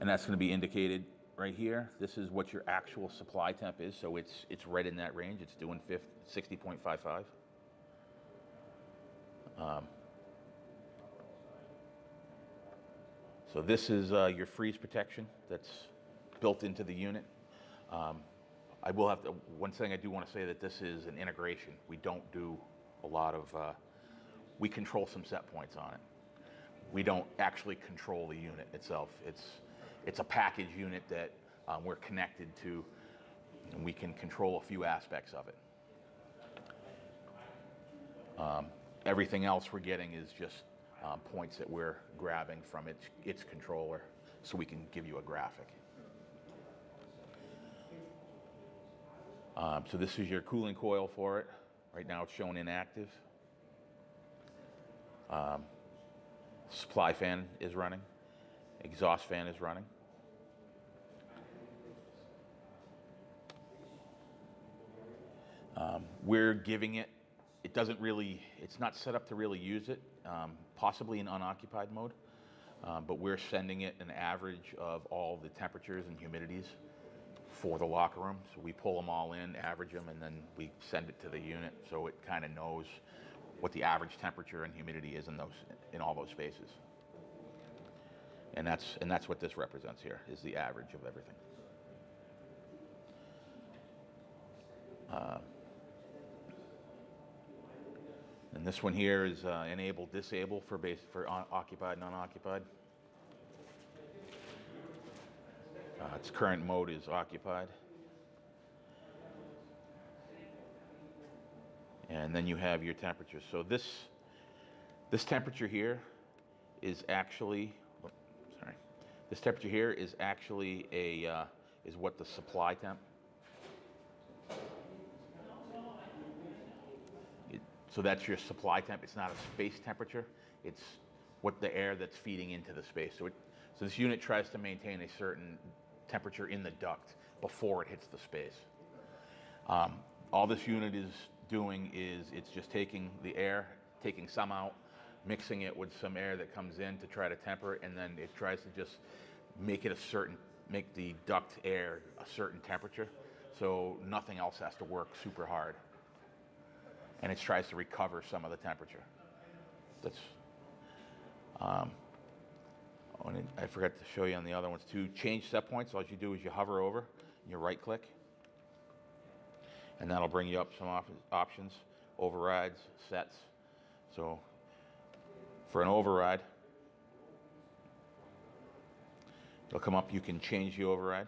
And that's going to be indicated right here. This is what your actual supply temp is. So it's right in that range. It's doing 60.55. So this is your freeze protection that's built into the unit. I will have to, one thing I do want to say, that this is an integration. We don't do a lot of, we control some set points on it. We don't actually control the unit itself. It's a package unit that we're connected to, and we can control a few aspects of it. Everything else we're getting is just points that we're grabbing from its controller, so we can give you a graphic. So this is your cooling coil for it. Right now it's shown inactive. Supply fan is running. Exhaust fan is running. We're giving it, it's not set up to really use it, possibly in unoccupied mode, but we're sending it an average of all the temperatures and humidities for the locker room. So we pull them all in, average them, and then we send it to the unit so it kind of knows what the average temperature and humidity is in those, in all those spaces. And that's what this represents here, is the average of everything. And this one here is enable, disable for occupied, non-occupied. Its current mode is occupied. And then you have your temperature. So this temperature here is actually, sorry, this temperature here is actually a is what the supply temp. So that's your supply temp. It's not a space temperature. It's what the air that's feeding into the space. So this unit tries to maintain a certain temperature in the duct before it hits the space. All this unit is doing is it's just taking the air, taking some out, mixing it with some air that comes in to try to temper it, and then it tries to just make it a certain, make the duct air a certain temperature. So nothing else has to work super hard. And it tries to recover some of the temperature. That's, oh, and I forgot to show you on the other ones too. Change set points, all you do is you hover over, and you right click, and that'll bring you up some options, overrides, sets. So for an override, it'll come up, you can change the override,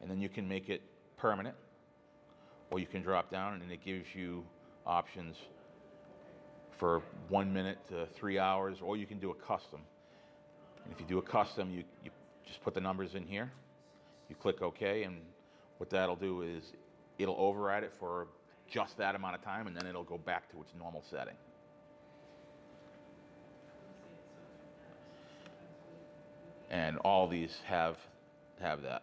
and then you can make it permanent, or you can drop down and it gives you options for 1 minute to 3 hours, or you can do a custom. And if you do a custom, you just put the numbers in here, you click OK, and what that'll do is it'll override it for just that amount of time, and then it'll go back to its normal setting. And all these have that,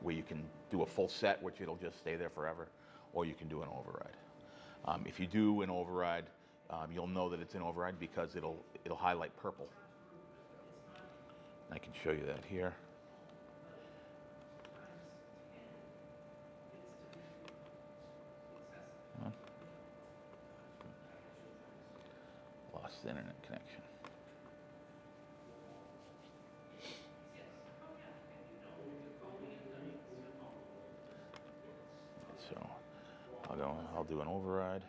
where you can do a full set, which it'll just stay there forever, or you can do an override. If you do an override, you'll know that it's an override because it'll highlight purple. I can show you that here. Lost the internet connection. So I'll do an override.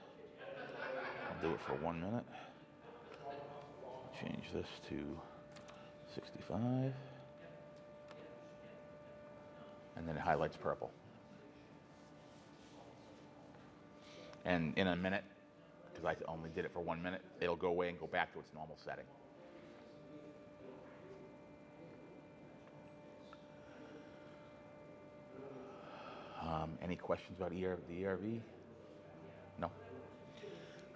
I'll do it for 1 minute. Change this to 65. And then it highlights purple. And in a minute, because I only did it for 1 minute, it'll go away and go back to its normal setting. Any questions about the ERV? No? All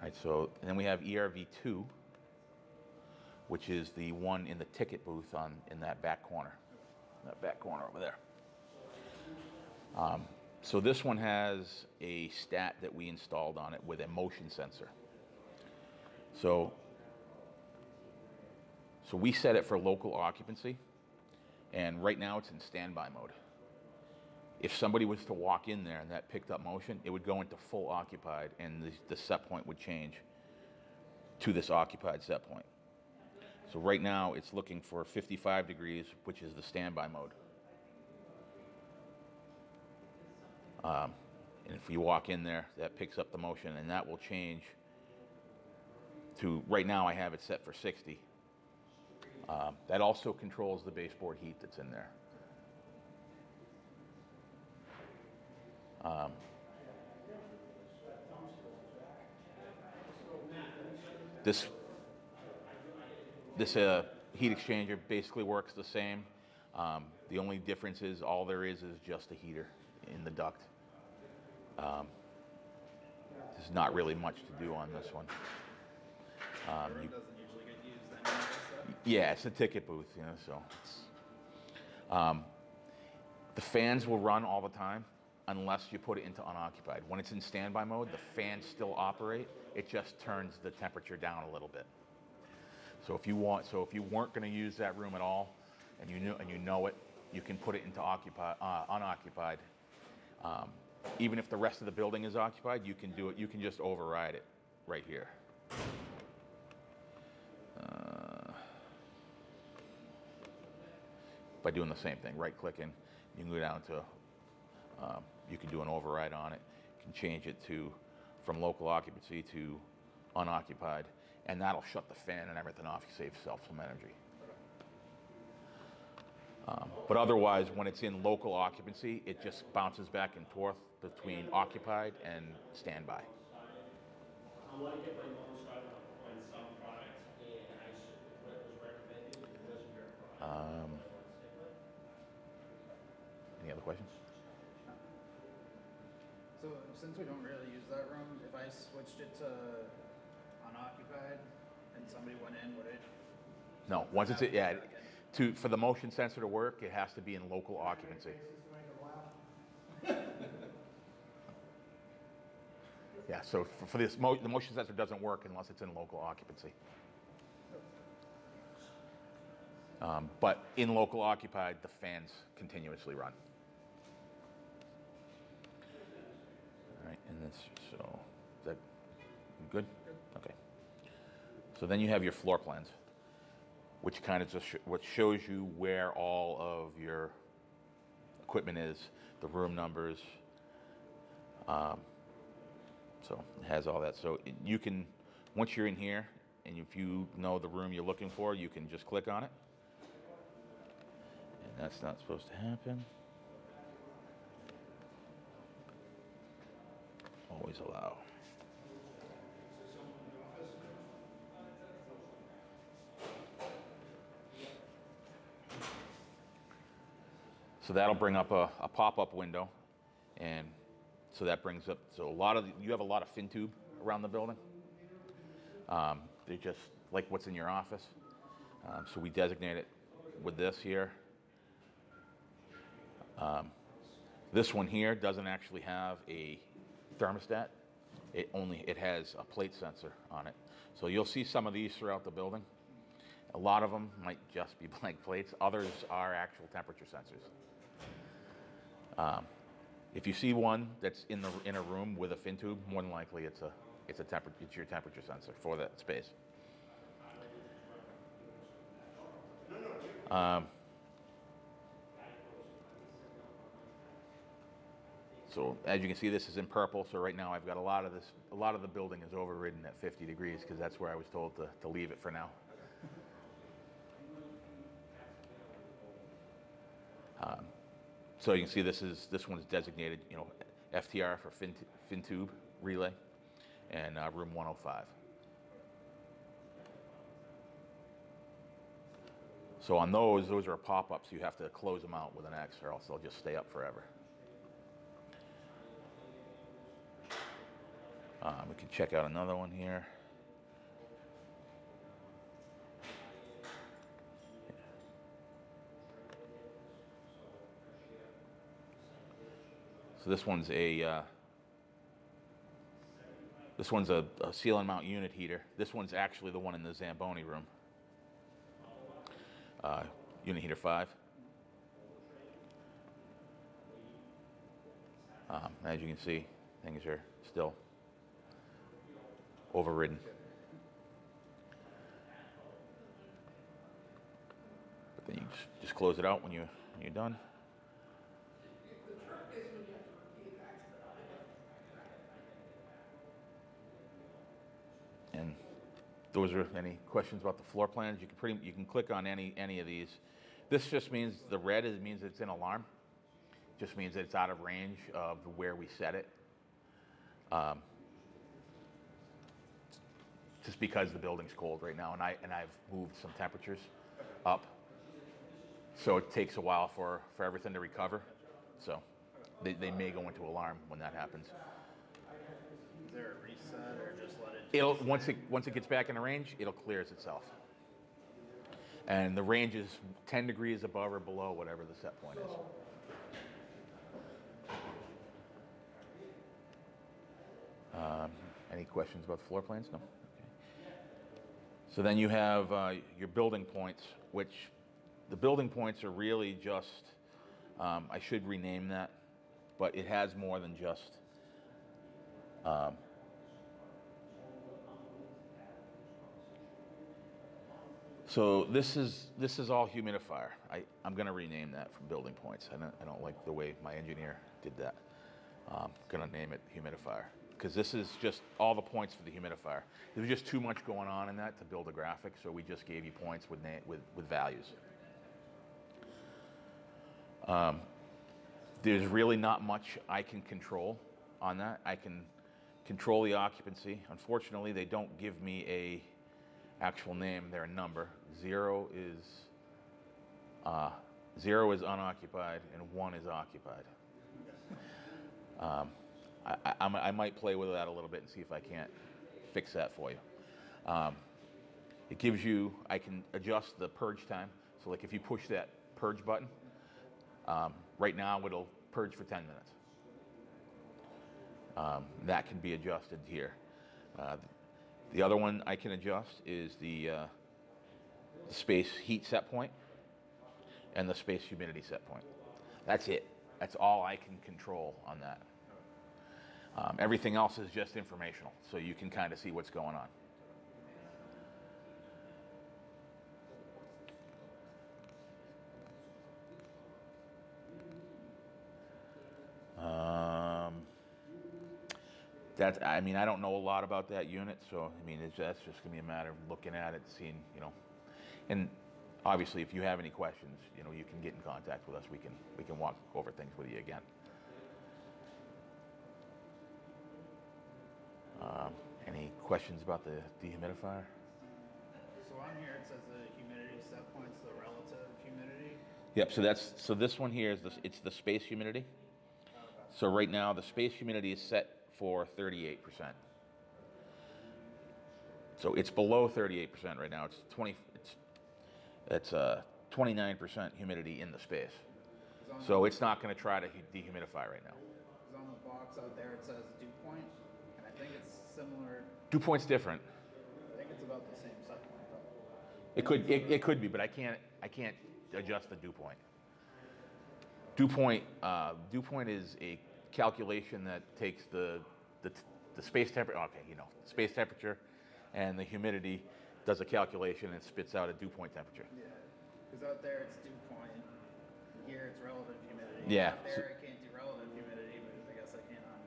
right, so and then we have ERV2, which is the one in the ticket booth in that back corner. That back corner over there. So this one has a stat that we installed on it with a motion sensor. So we set it for local occupancy, and right now it's in standby mode. If somebody was to walk in there and that picked up motion, it would go into full occupied, and the set point would change to this occupied set point. So right now it's looking for 55 degrees, which is the standby mode. And if you walk in there, that picks up the motion, and that will change to, right now I have it set for 60. That also controls the baseboard heat that's in there. This heat exchanger basically works the same. The only difference is all there is just a heater in the duct. There's not really much to do on this one. Yeah, it's a ticket booth, you know. So the fans will run all the time, unless you put it into unoccupied. When it's in standby mode, the fans still operate. It just turns the temperature down a little bit. So if you weren't going to use that room at all, and you know it, you can put it into unoccupied. Even if the rest of the building is occupied, you can do it. You can just override it right here. By doing the same thing, right-clicking, you can go down to. You can do an override on it. You can change it to from local occupancy to unoccupied, and that'll shut the fan and everything off. You save yourself some energy. But otherwise, when it's in local occupancy, it just bounces back and forth between occupied and standby. Any other questions? So since we don't really use that room, if I switched it to unoccupied and somebody went in, would it? No, once it's for the motion sensor to work, it has to be in local occupancy. Yeah, so for this, the motion sensor doesn't work unless it's in local occupancy. But in local occupied, the fans continuously run. All right, and this, so is that good? Okay. So then you have your floor plans, which kind of just what shows you where all of your equipment is, the room numbers. So it has all that. So you can, once you're in here, and if you know the room you're looking for, you can just click on it. And that's not supposed to happen. Always allow. So that'll bring up a pop-up window, and so that brings up, so a lot of, you have a lot of fin tube around the building. They're just like what's in your office. So we designate it with this here. This one here doesn't actually have a thermostat. It has a plate sensor on it. So you'll see some of these throughout the building. A lot of them might just be blank plates. Others are actual temperature sensors. If you see one that's in a room with a fin tube, more than likely it's your temperature sensor for that space. So as you can see, this is in purple. So right now I've got a lot of the building is overridden at 50 degrees because that's where I was told to leave it for now. So you can see this one's designated, you know, FTR for fin tube relay, and room 105. So on those are pop-ups. You have to close them out with an X, or else they'll just stay up forever. We can check out another one here. So this one's a seal and mount unit heater. This one's actually the one in the Zamboni room, unit heater 5. As you can see, things are still overridden. But then you just close it out when you're done. And those are any questions about the floor plans. You can click on any of these. This just means the red means it's an alarm. It just means that it's out of range of where we set it. Just because the building's cold right now, and I've moved some temperatures up, so it takes a while for everything to recover. So they may go into alarm when that happens. Is there a reset, or just let it? It'll once it gets back in the range, it'll clears itself. And the range is 10 degrees above or below whatever the set point is. Any questions about the floor plans? No. Okay. So then you have your building points, which the building points are really just I should rename that, but it has more than just so this is all humidifier. I'm going to rename that from building points. I don't like the way my engineer did that. I'm going to name it humidifier because this is just all the points for the humidifier. There was just too much going on in that to build a graphic, so we just gave you points with values. There's really not much I can control on that. I can control the occupancy. Unfortunately, they don't give me a actual name, they're a number. Zero is unoccupied and one is occupied. I might play with that a little bit and see if I can't fix that for you. It gives you, I can adjust the purge time. So like if you push that purge button, right now it'll purge for 10 minutes. That can be adjusted here. The other one I can adjust is the space heat set point and the space humidity set point. That's it. That's all I can control on that. Everything else is just informational, so you can kind of see what's going on. I mean, I don't know a lot about that unit, so I mean, that's just gonna be a matter of looking at it, seeing, you know, and obviously, if you have any questions, you know, you can get in contact with us. We can walk over things with you again. Any questions about the dehumidifier? So on here it says the humidity set point's the relative humidity. Yep. So that's this one here is it's the space humidity. Okay. So right now the space humidity is set for 38%. So it's below 38% right now. It's 29% humidity in the space. So it's not going to try to dehumidify right now. Because on the box out there it says dew point, and I think it's similar. Dew point's different. I think it's about the same set point. It could be, but I can't adjust the dew point. Dew point is a calculation that takes the space temperature, space temperature, and the humidity, does a calculation and spits out a dew point temperature. Yeah, because out there it's dew point, here it's relative humidity. Yeah. Out there it can't do relative humidity, but I guess I can on.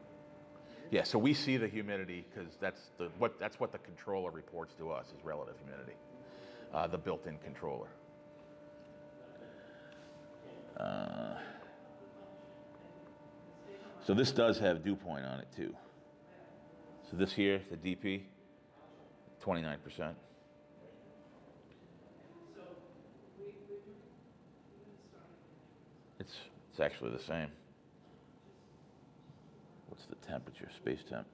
Yeah, so we see the humidity because that's what the controller reports to us is relative humidity, the built-in controller. So this does have dew point on it too. So this here, the DP, 29%. It's actually the same. What's the temperature, space temp?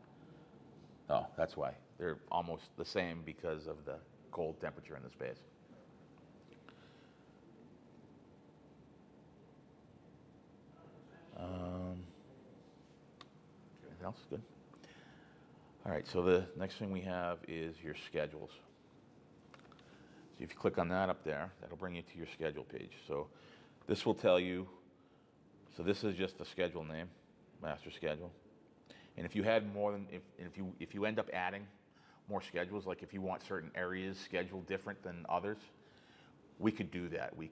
Oh, that's why. They're almost the same because of the cold temperature in the space. Anything else? Good. All right, so the next thing we have is your schedules. So if you click on that up there, that'll bring you to your schedule page. So this will tell you, so this is just the schedule name, master schedule. And if you had more than, if you end up adding more schedules, like if you want certain areas scheduled different than others, we could do that. We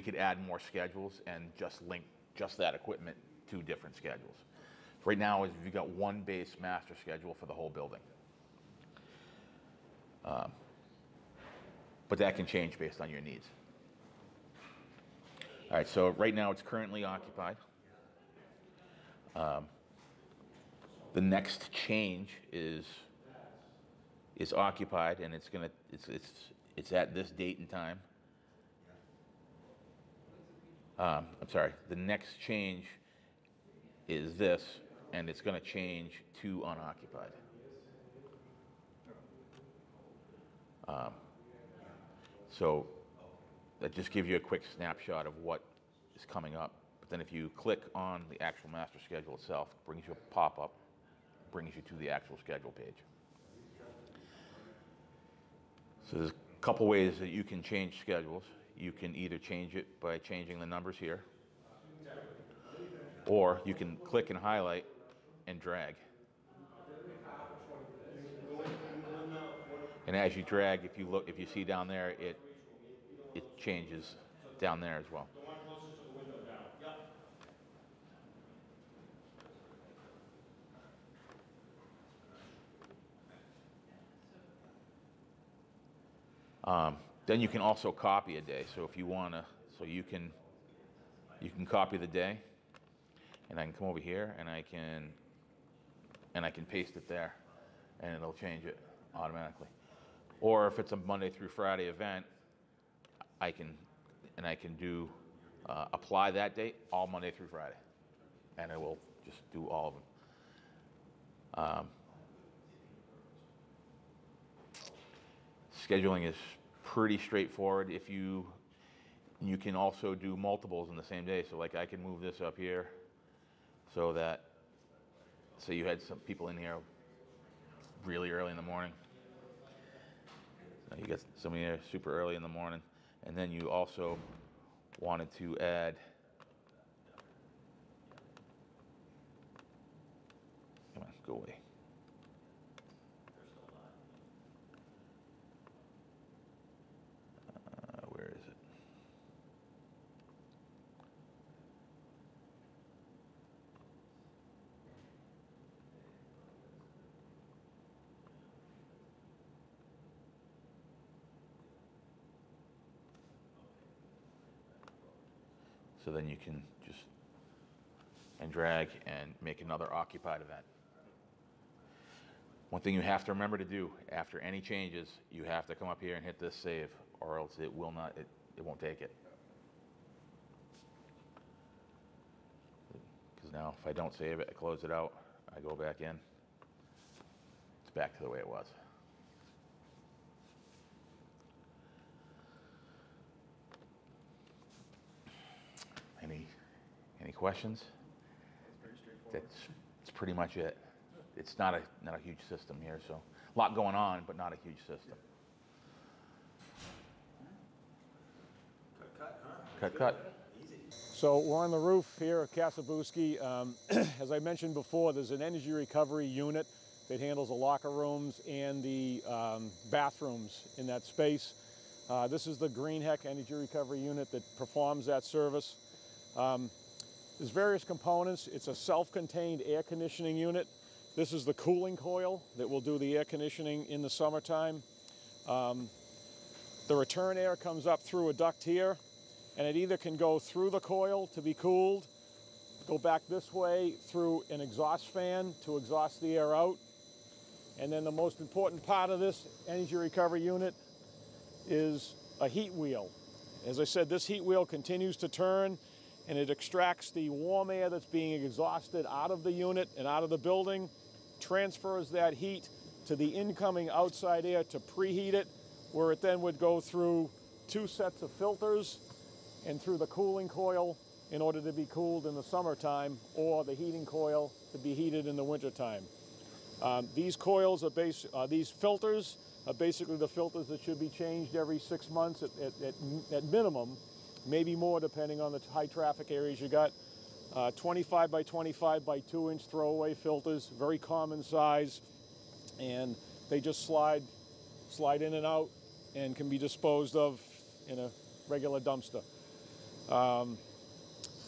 could add more schedules and just link just that equipment to different schedules. Right now, you've got one base master schedule for the whole building. But that can change based on your needs. All right, so right now it's currently occupied. The next change is occupied, and it's at this date and time. I'm sorry, the next change is this, and it's going to change to unoccupied. So that just gives you a quick snapshot of what is coming up. But then if you click on the actual master schedule itself, it brings you a pop-up, brings you to the actual schedule page. So there's a couple ways that you can change schedules. You can either change it by changing the numbers here. Or you can click and highlight and drag. And as you drag, if you look, if you see down there, it changes down there as well. Then you can also copy a day. So if you wanna, so you can copy the day, and I can come over here and I can paste it there, and it'll change it automatically. Or if it's a Monday through Friday event, I can do apply that date all Monday through Friday, and it will just do all of them. Scheduling is pretty straightforward. If you can also do multiples in the same day. So like I can move this up here so that, so you had some people in here really early in the morning. So you got somebody here super early in the morning. And then you also wanted to add, come on, go away. So then you can just and drag and make another occupied event. One thing you have to remember to do after any changes, you have to come up here and hit this save, or else it will not, it won't take it. Because now if I don't save it, I close it out, I go back in, it's back to the way it was. Any questions? That's pretty straightforward. That's pretty much it. It's not a huge system here, so a lot going on, but not a huge system. Cut. Easy. So we're on the roof here at Kasabuski. As I mentioned before, there's an energy recovery unit that handles the locker rooms and the bathrooms in that space. This is the GreenHEC energy recovery unit that performs that service. There's various components. It's a self-contained air conditioning unit. This is the cooling coil that will do the air conditioning in the summertime. The return air comes up through a duct here, and it either can go through the coil to be cooled, go back this way through an exhaust fan to exhaust the air out. And then the most important part of this energy recovery unit is a heat wheel. As I said, this heat wheel continues to turn, and it extracts the warm air that's being exhausted out of the unit and out of the building, transfers that heat to the incoming outside air to preheat it, where it then would go through two sets of filters and through the cooling coil in order to be cooled in the summertime, or the heating coil to be heated in the wintertime. These filters are basically the filters that should be changed every 6 months at minimum, maybe more depending on the high traffic areas you got. 25 by 25 by 2-inch throwaway filters, very common size, and they just slide in and out and can be disposed of in a regular dumpster. So I'm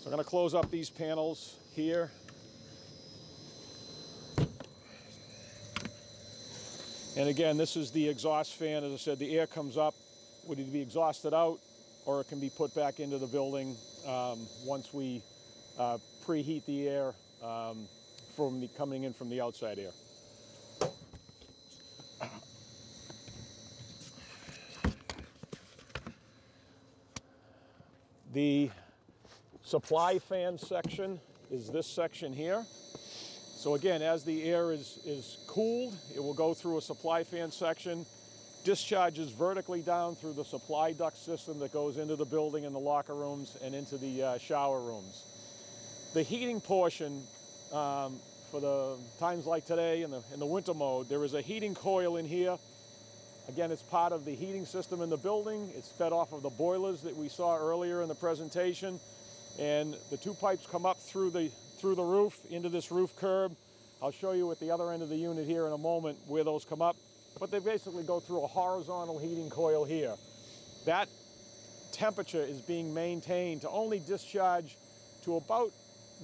going to close up these panels here. And again, this is the exhaust fan. As I said, the air comes up, would it be exhausted out, or it can be put back into the building once we preheat the air coming in from the outside air. The supply fan section is this section here. So again, as the air is cooled, it will go through a supply fan section, discharges vertically down through the supply duct system that goes into the building and the locker rooms and into the shower rooms. The heating portion, for the times like today in the winter mode, there is a heating coil in here. Again, it's part of the heating system in the building. It's fed off of the boilers that we saw earlier in the presentation. And the two pipes come up through the through the roof into this roof curb. I'll show you at the other end of the unit here in a moment where those come up, but they basically go through a horizontal heating coil here. That temperature is being maintained to only discharge to about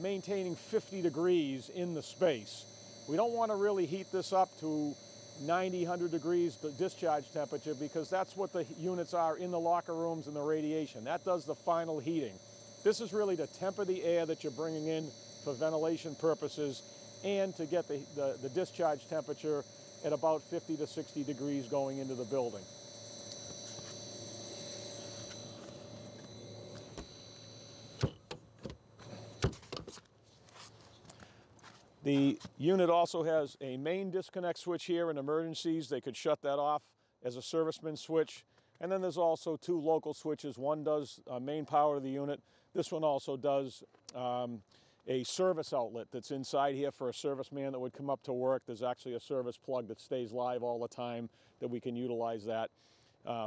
maintaining 50 degrees in the space. We don't want to really heat this up to 90, 100 degrees the discharge temperature, because that's what the units are in the locker rooms and the radiation. That does the final heating. This is really to temper the air that you're bringing in for ventilation purposes and to get the discharge temperature at about 50 to 60 degrees going into the building. The unit also has a main disconnect switch here in emergencies. They could shut that off as a serviceman switch. And then there's also two local switches. One does main power to the unit. This one also does a service outlet that's inside here for a serviceman that would come up to work. There's actually a service plug that stays live all the time that we can utilize that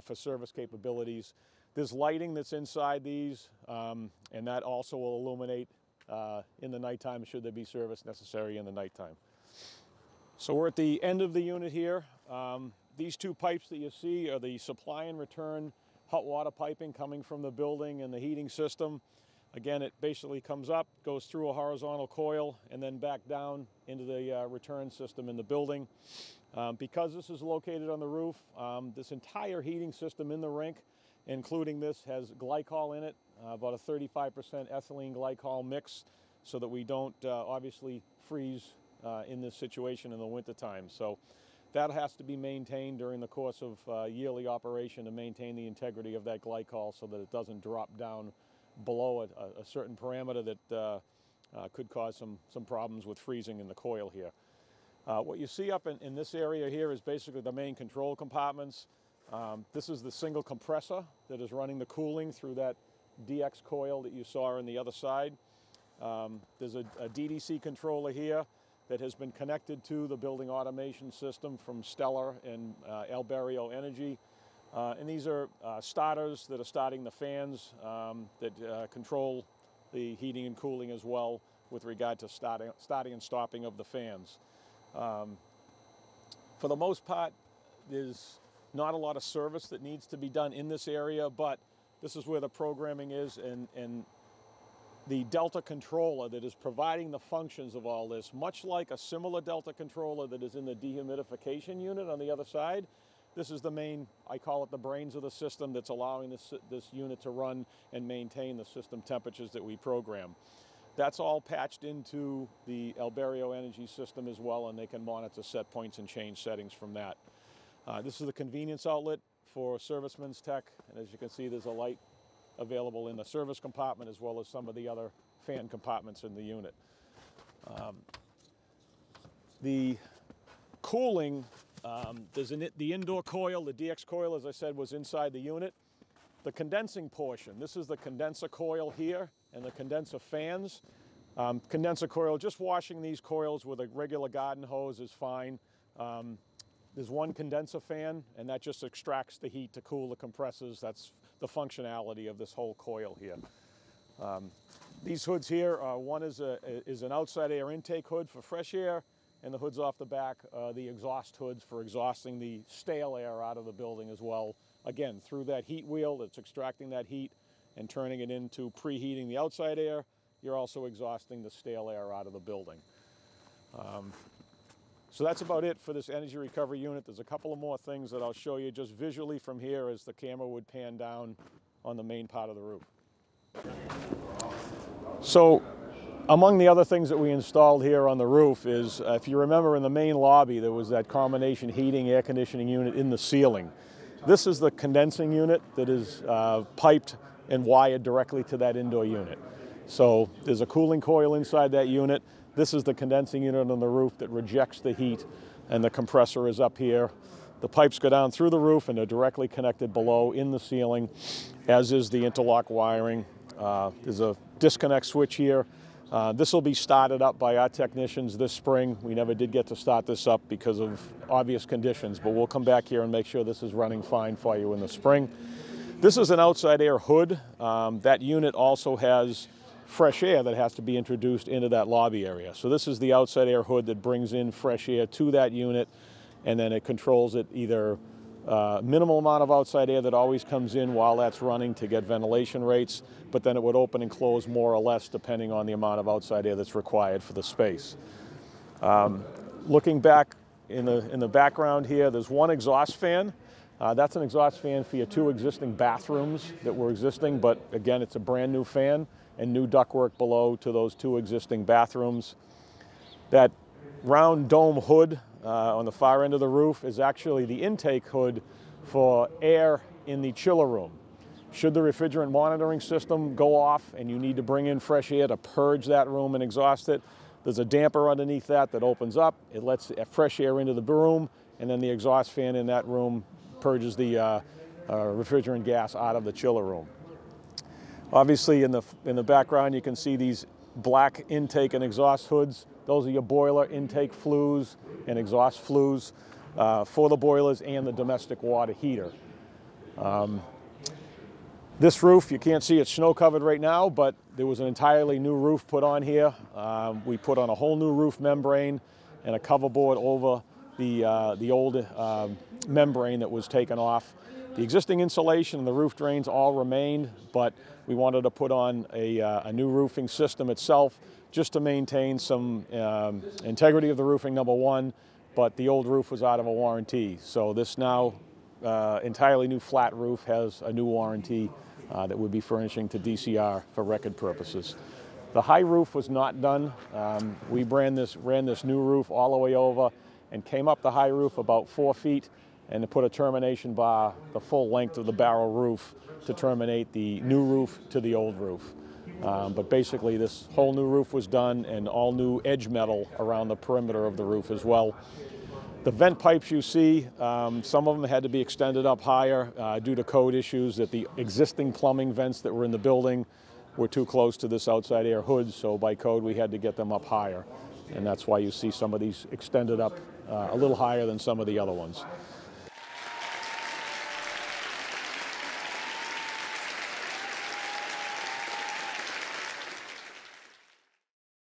for service capabilities. There's lighting that's inside these, and that also will illuminate in the nighttime, should there be service necessary in the nighttime. So we're at the end of the unit here. These two pipes that you see are the supply and return hot water piping coming from the building and the heating system. Again, it basically comes up, goes through a horizontal coil, and then back down into the return system in the building. Because this is located on the roof, this entire heating system in the rink, including this, has glycol in it, about a 35% ethylene glycol mix, so that we don't obviously freeze in this situation in the winter time. So that has to be maintained during the course of yearly operation to maintain the integrity of that glycol so that it doesn't drop down below a certain parameter that could cause some problems with freezing in the coil here. What you see up in this area here is basically the main control compartments. This is the single compressor that is running the cooling through that DX coil that you saw on the other side. There's a DDC controller here that has been connected to the building automation system from Stellar and Alberio Energy. And these are starters that are starting the fans that control the heating and cooling as well with regard to starting and stopping of the fans. For the most part, there's not a lot of service that needs to be done in this area, but this is where the programming is, and the Delta controller that is providing the functions of all this, much like a similar Delta controller that is in the dehumidification unit on the other side. This is the main, I call it the brains of the system, that's allowing this unit to run and maintain the system temperatures that we program. That's all patched into the Alberio Energy system as well, and they can monitor set points and change settings from that. This is the convenience outlet for servicemen's tech, and as you can see, there's a light available in the service compartment as well as some of the other fan compartments in the unit. The cooling, there's the indoor coil, the DX coil, as I said, was inside the unit. The condensing portion, this is the condenser coil here and the condenser fans. Condenser coil, just washing these coils with a regular garden hose is fine. There's one condenser fan, and that just extracts the heat to cool the compressors. That's the functionality of this whole coil here. These hoods here, one is an outside air intake hood for fresh air, and the hoods off the back are the exhaust hoods for exhausting the stale air out of the building as well. Again, through that heat wheel that's extracting that heat and turning it into preheating the outside air, you're also exhausting the stale air out of the building. So that's about it for this energy recovery unit. There's a couple of more things that I'll show you just visually from here as the camera would pan down on the main part of the roof. So among the other things that we installed here on the roof is, if you remember in the main lobby, there was that combination heating, air conditioning unit in the ceiling. This is the condensing unit that is piped and wired directly to that indoor unit. So there's a cooling coil inside that unit. This is the condensing unit on the roof that rejects the heat, and the compressor is up here. The pipes go down through the roof and are directly connected below in the ceiling, as is the interlock wiring. There's a disconnect switch here. This will be started up by our technicians this spring. We never did get to start this up because of obvious conditions, but we'll come back here and make sure this is running fine for you in the spring. This is an outside air hood. That unit also has fresh air that has to be introduced into that lobby area. So this is the outside air hood that brings in fresh air to that unit, and then it controls it either minimal amount of outside air that always comes in while that's running to get ventilation rates, but then it would open and close more or less depending on the amount of outside air that's required for the space. Looking back in the background here, there's one exhaust fan. That's an exhaust fan for your two existing bathrooms that were existing, but again, it's a brand new fan and new ductwork below to those two existing bathrooms. That round dome hood on the far end of the roof is actually the intake hood for air in the chiller room. Should the refrigerant monitoring system go off and you need to bring in fresh air to purge that room and exhaust it, there's a damper underneath that that opens up. It lets fresh air into the room, and then the exhaust fan in that room purges the refrigerant gas out of the chiller room. Obviously, in the background, you can see these black intake and exhaust hoods. Those are your boiler intake flues and exhaust flues for the boilers and the domestic water heater. This roof, you can't see it's snow covered right now, but there was an entirely new roof put on here. We put on a whole new roof membrane and a cover board over the old membrane that was taken off. The existing insulation and the roof drains all remained, but we wanted to put on a new roofing system itself just to maintain some integrity of the roofing, number one, but the old roof was out of a warranty. So this now entirely new flat roof has a new warranty that would be furnishing to DCR for record purposes. The high roof was not done. We ran this new roof all the way over and came up the high roof about 4 feet and put a termination bar the full length of the barrel roof to terminate the new roof to the old roof. But basically this whole new roof was done, and all new edge metal around the perimeter of the roof as well. The vent pipes you see, some of them had to be extended up higher due to code issues that the existing plumbing vents that were in the building were too close to this outside air hood, so by code we had to get them up higher. And that's why you see some of these extended up a little higher than some of the other ones.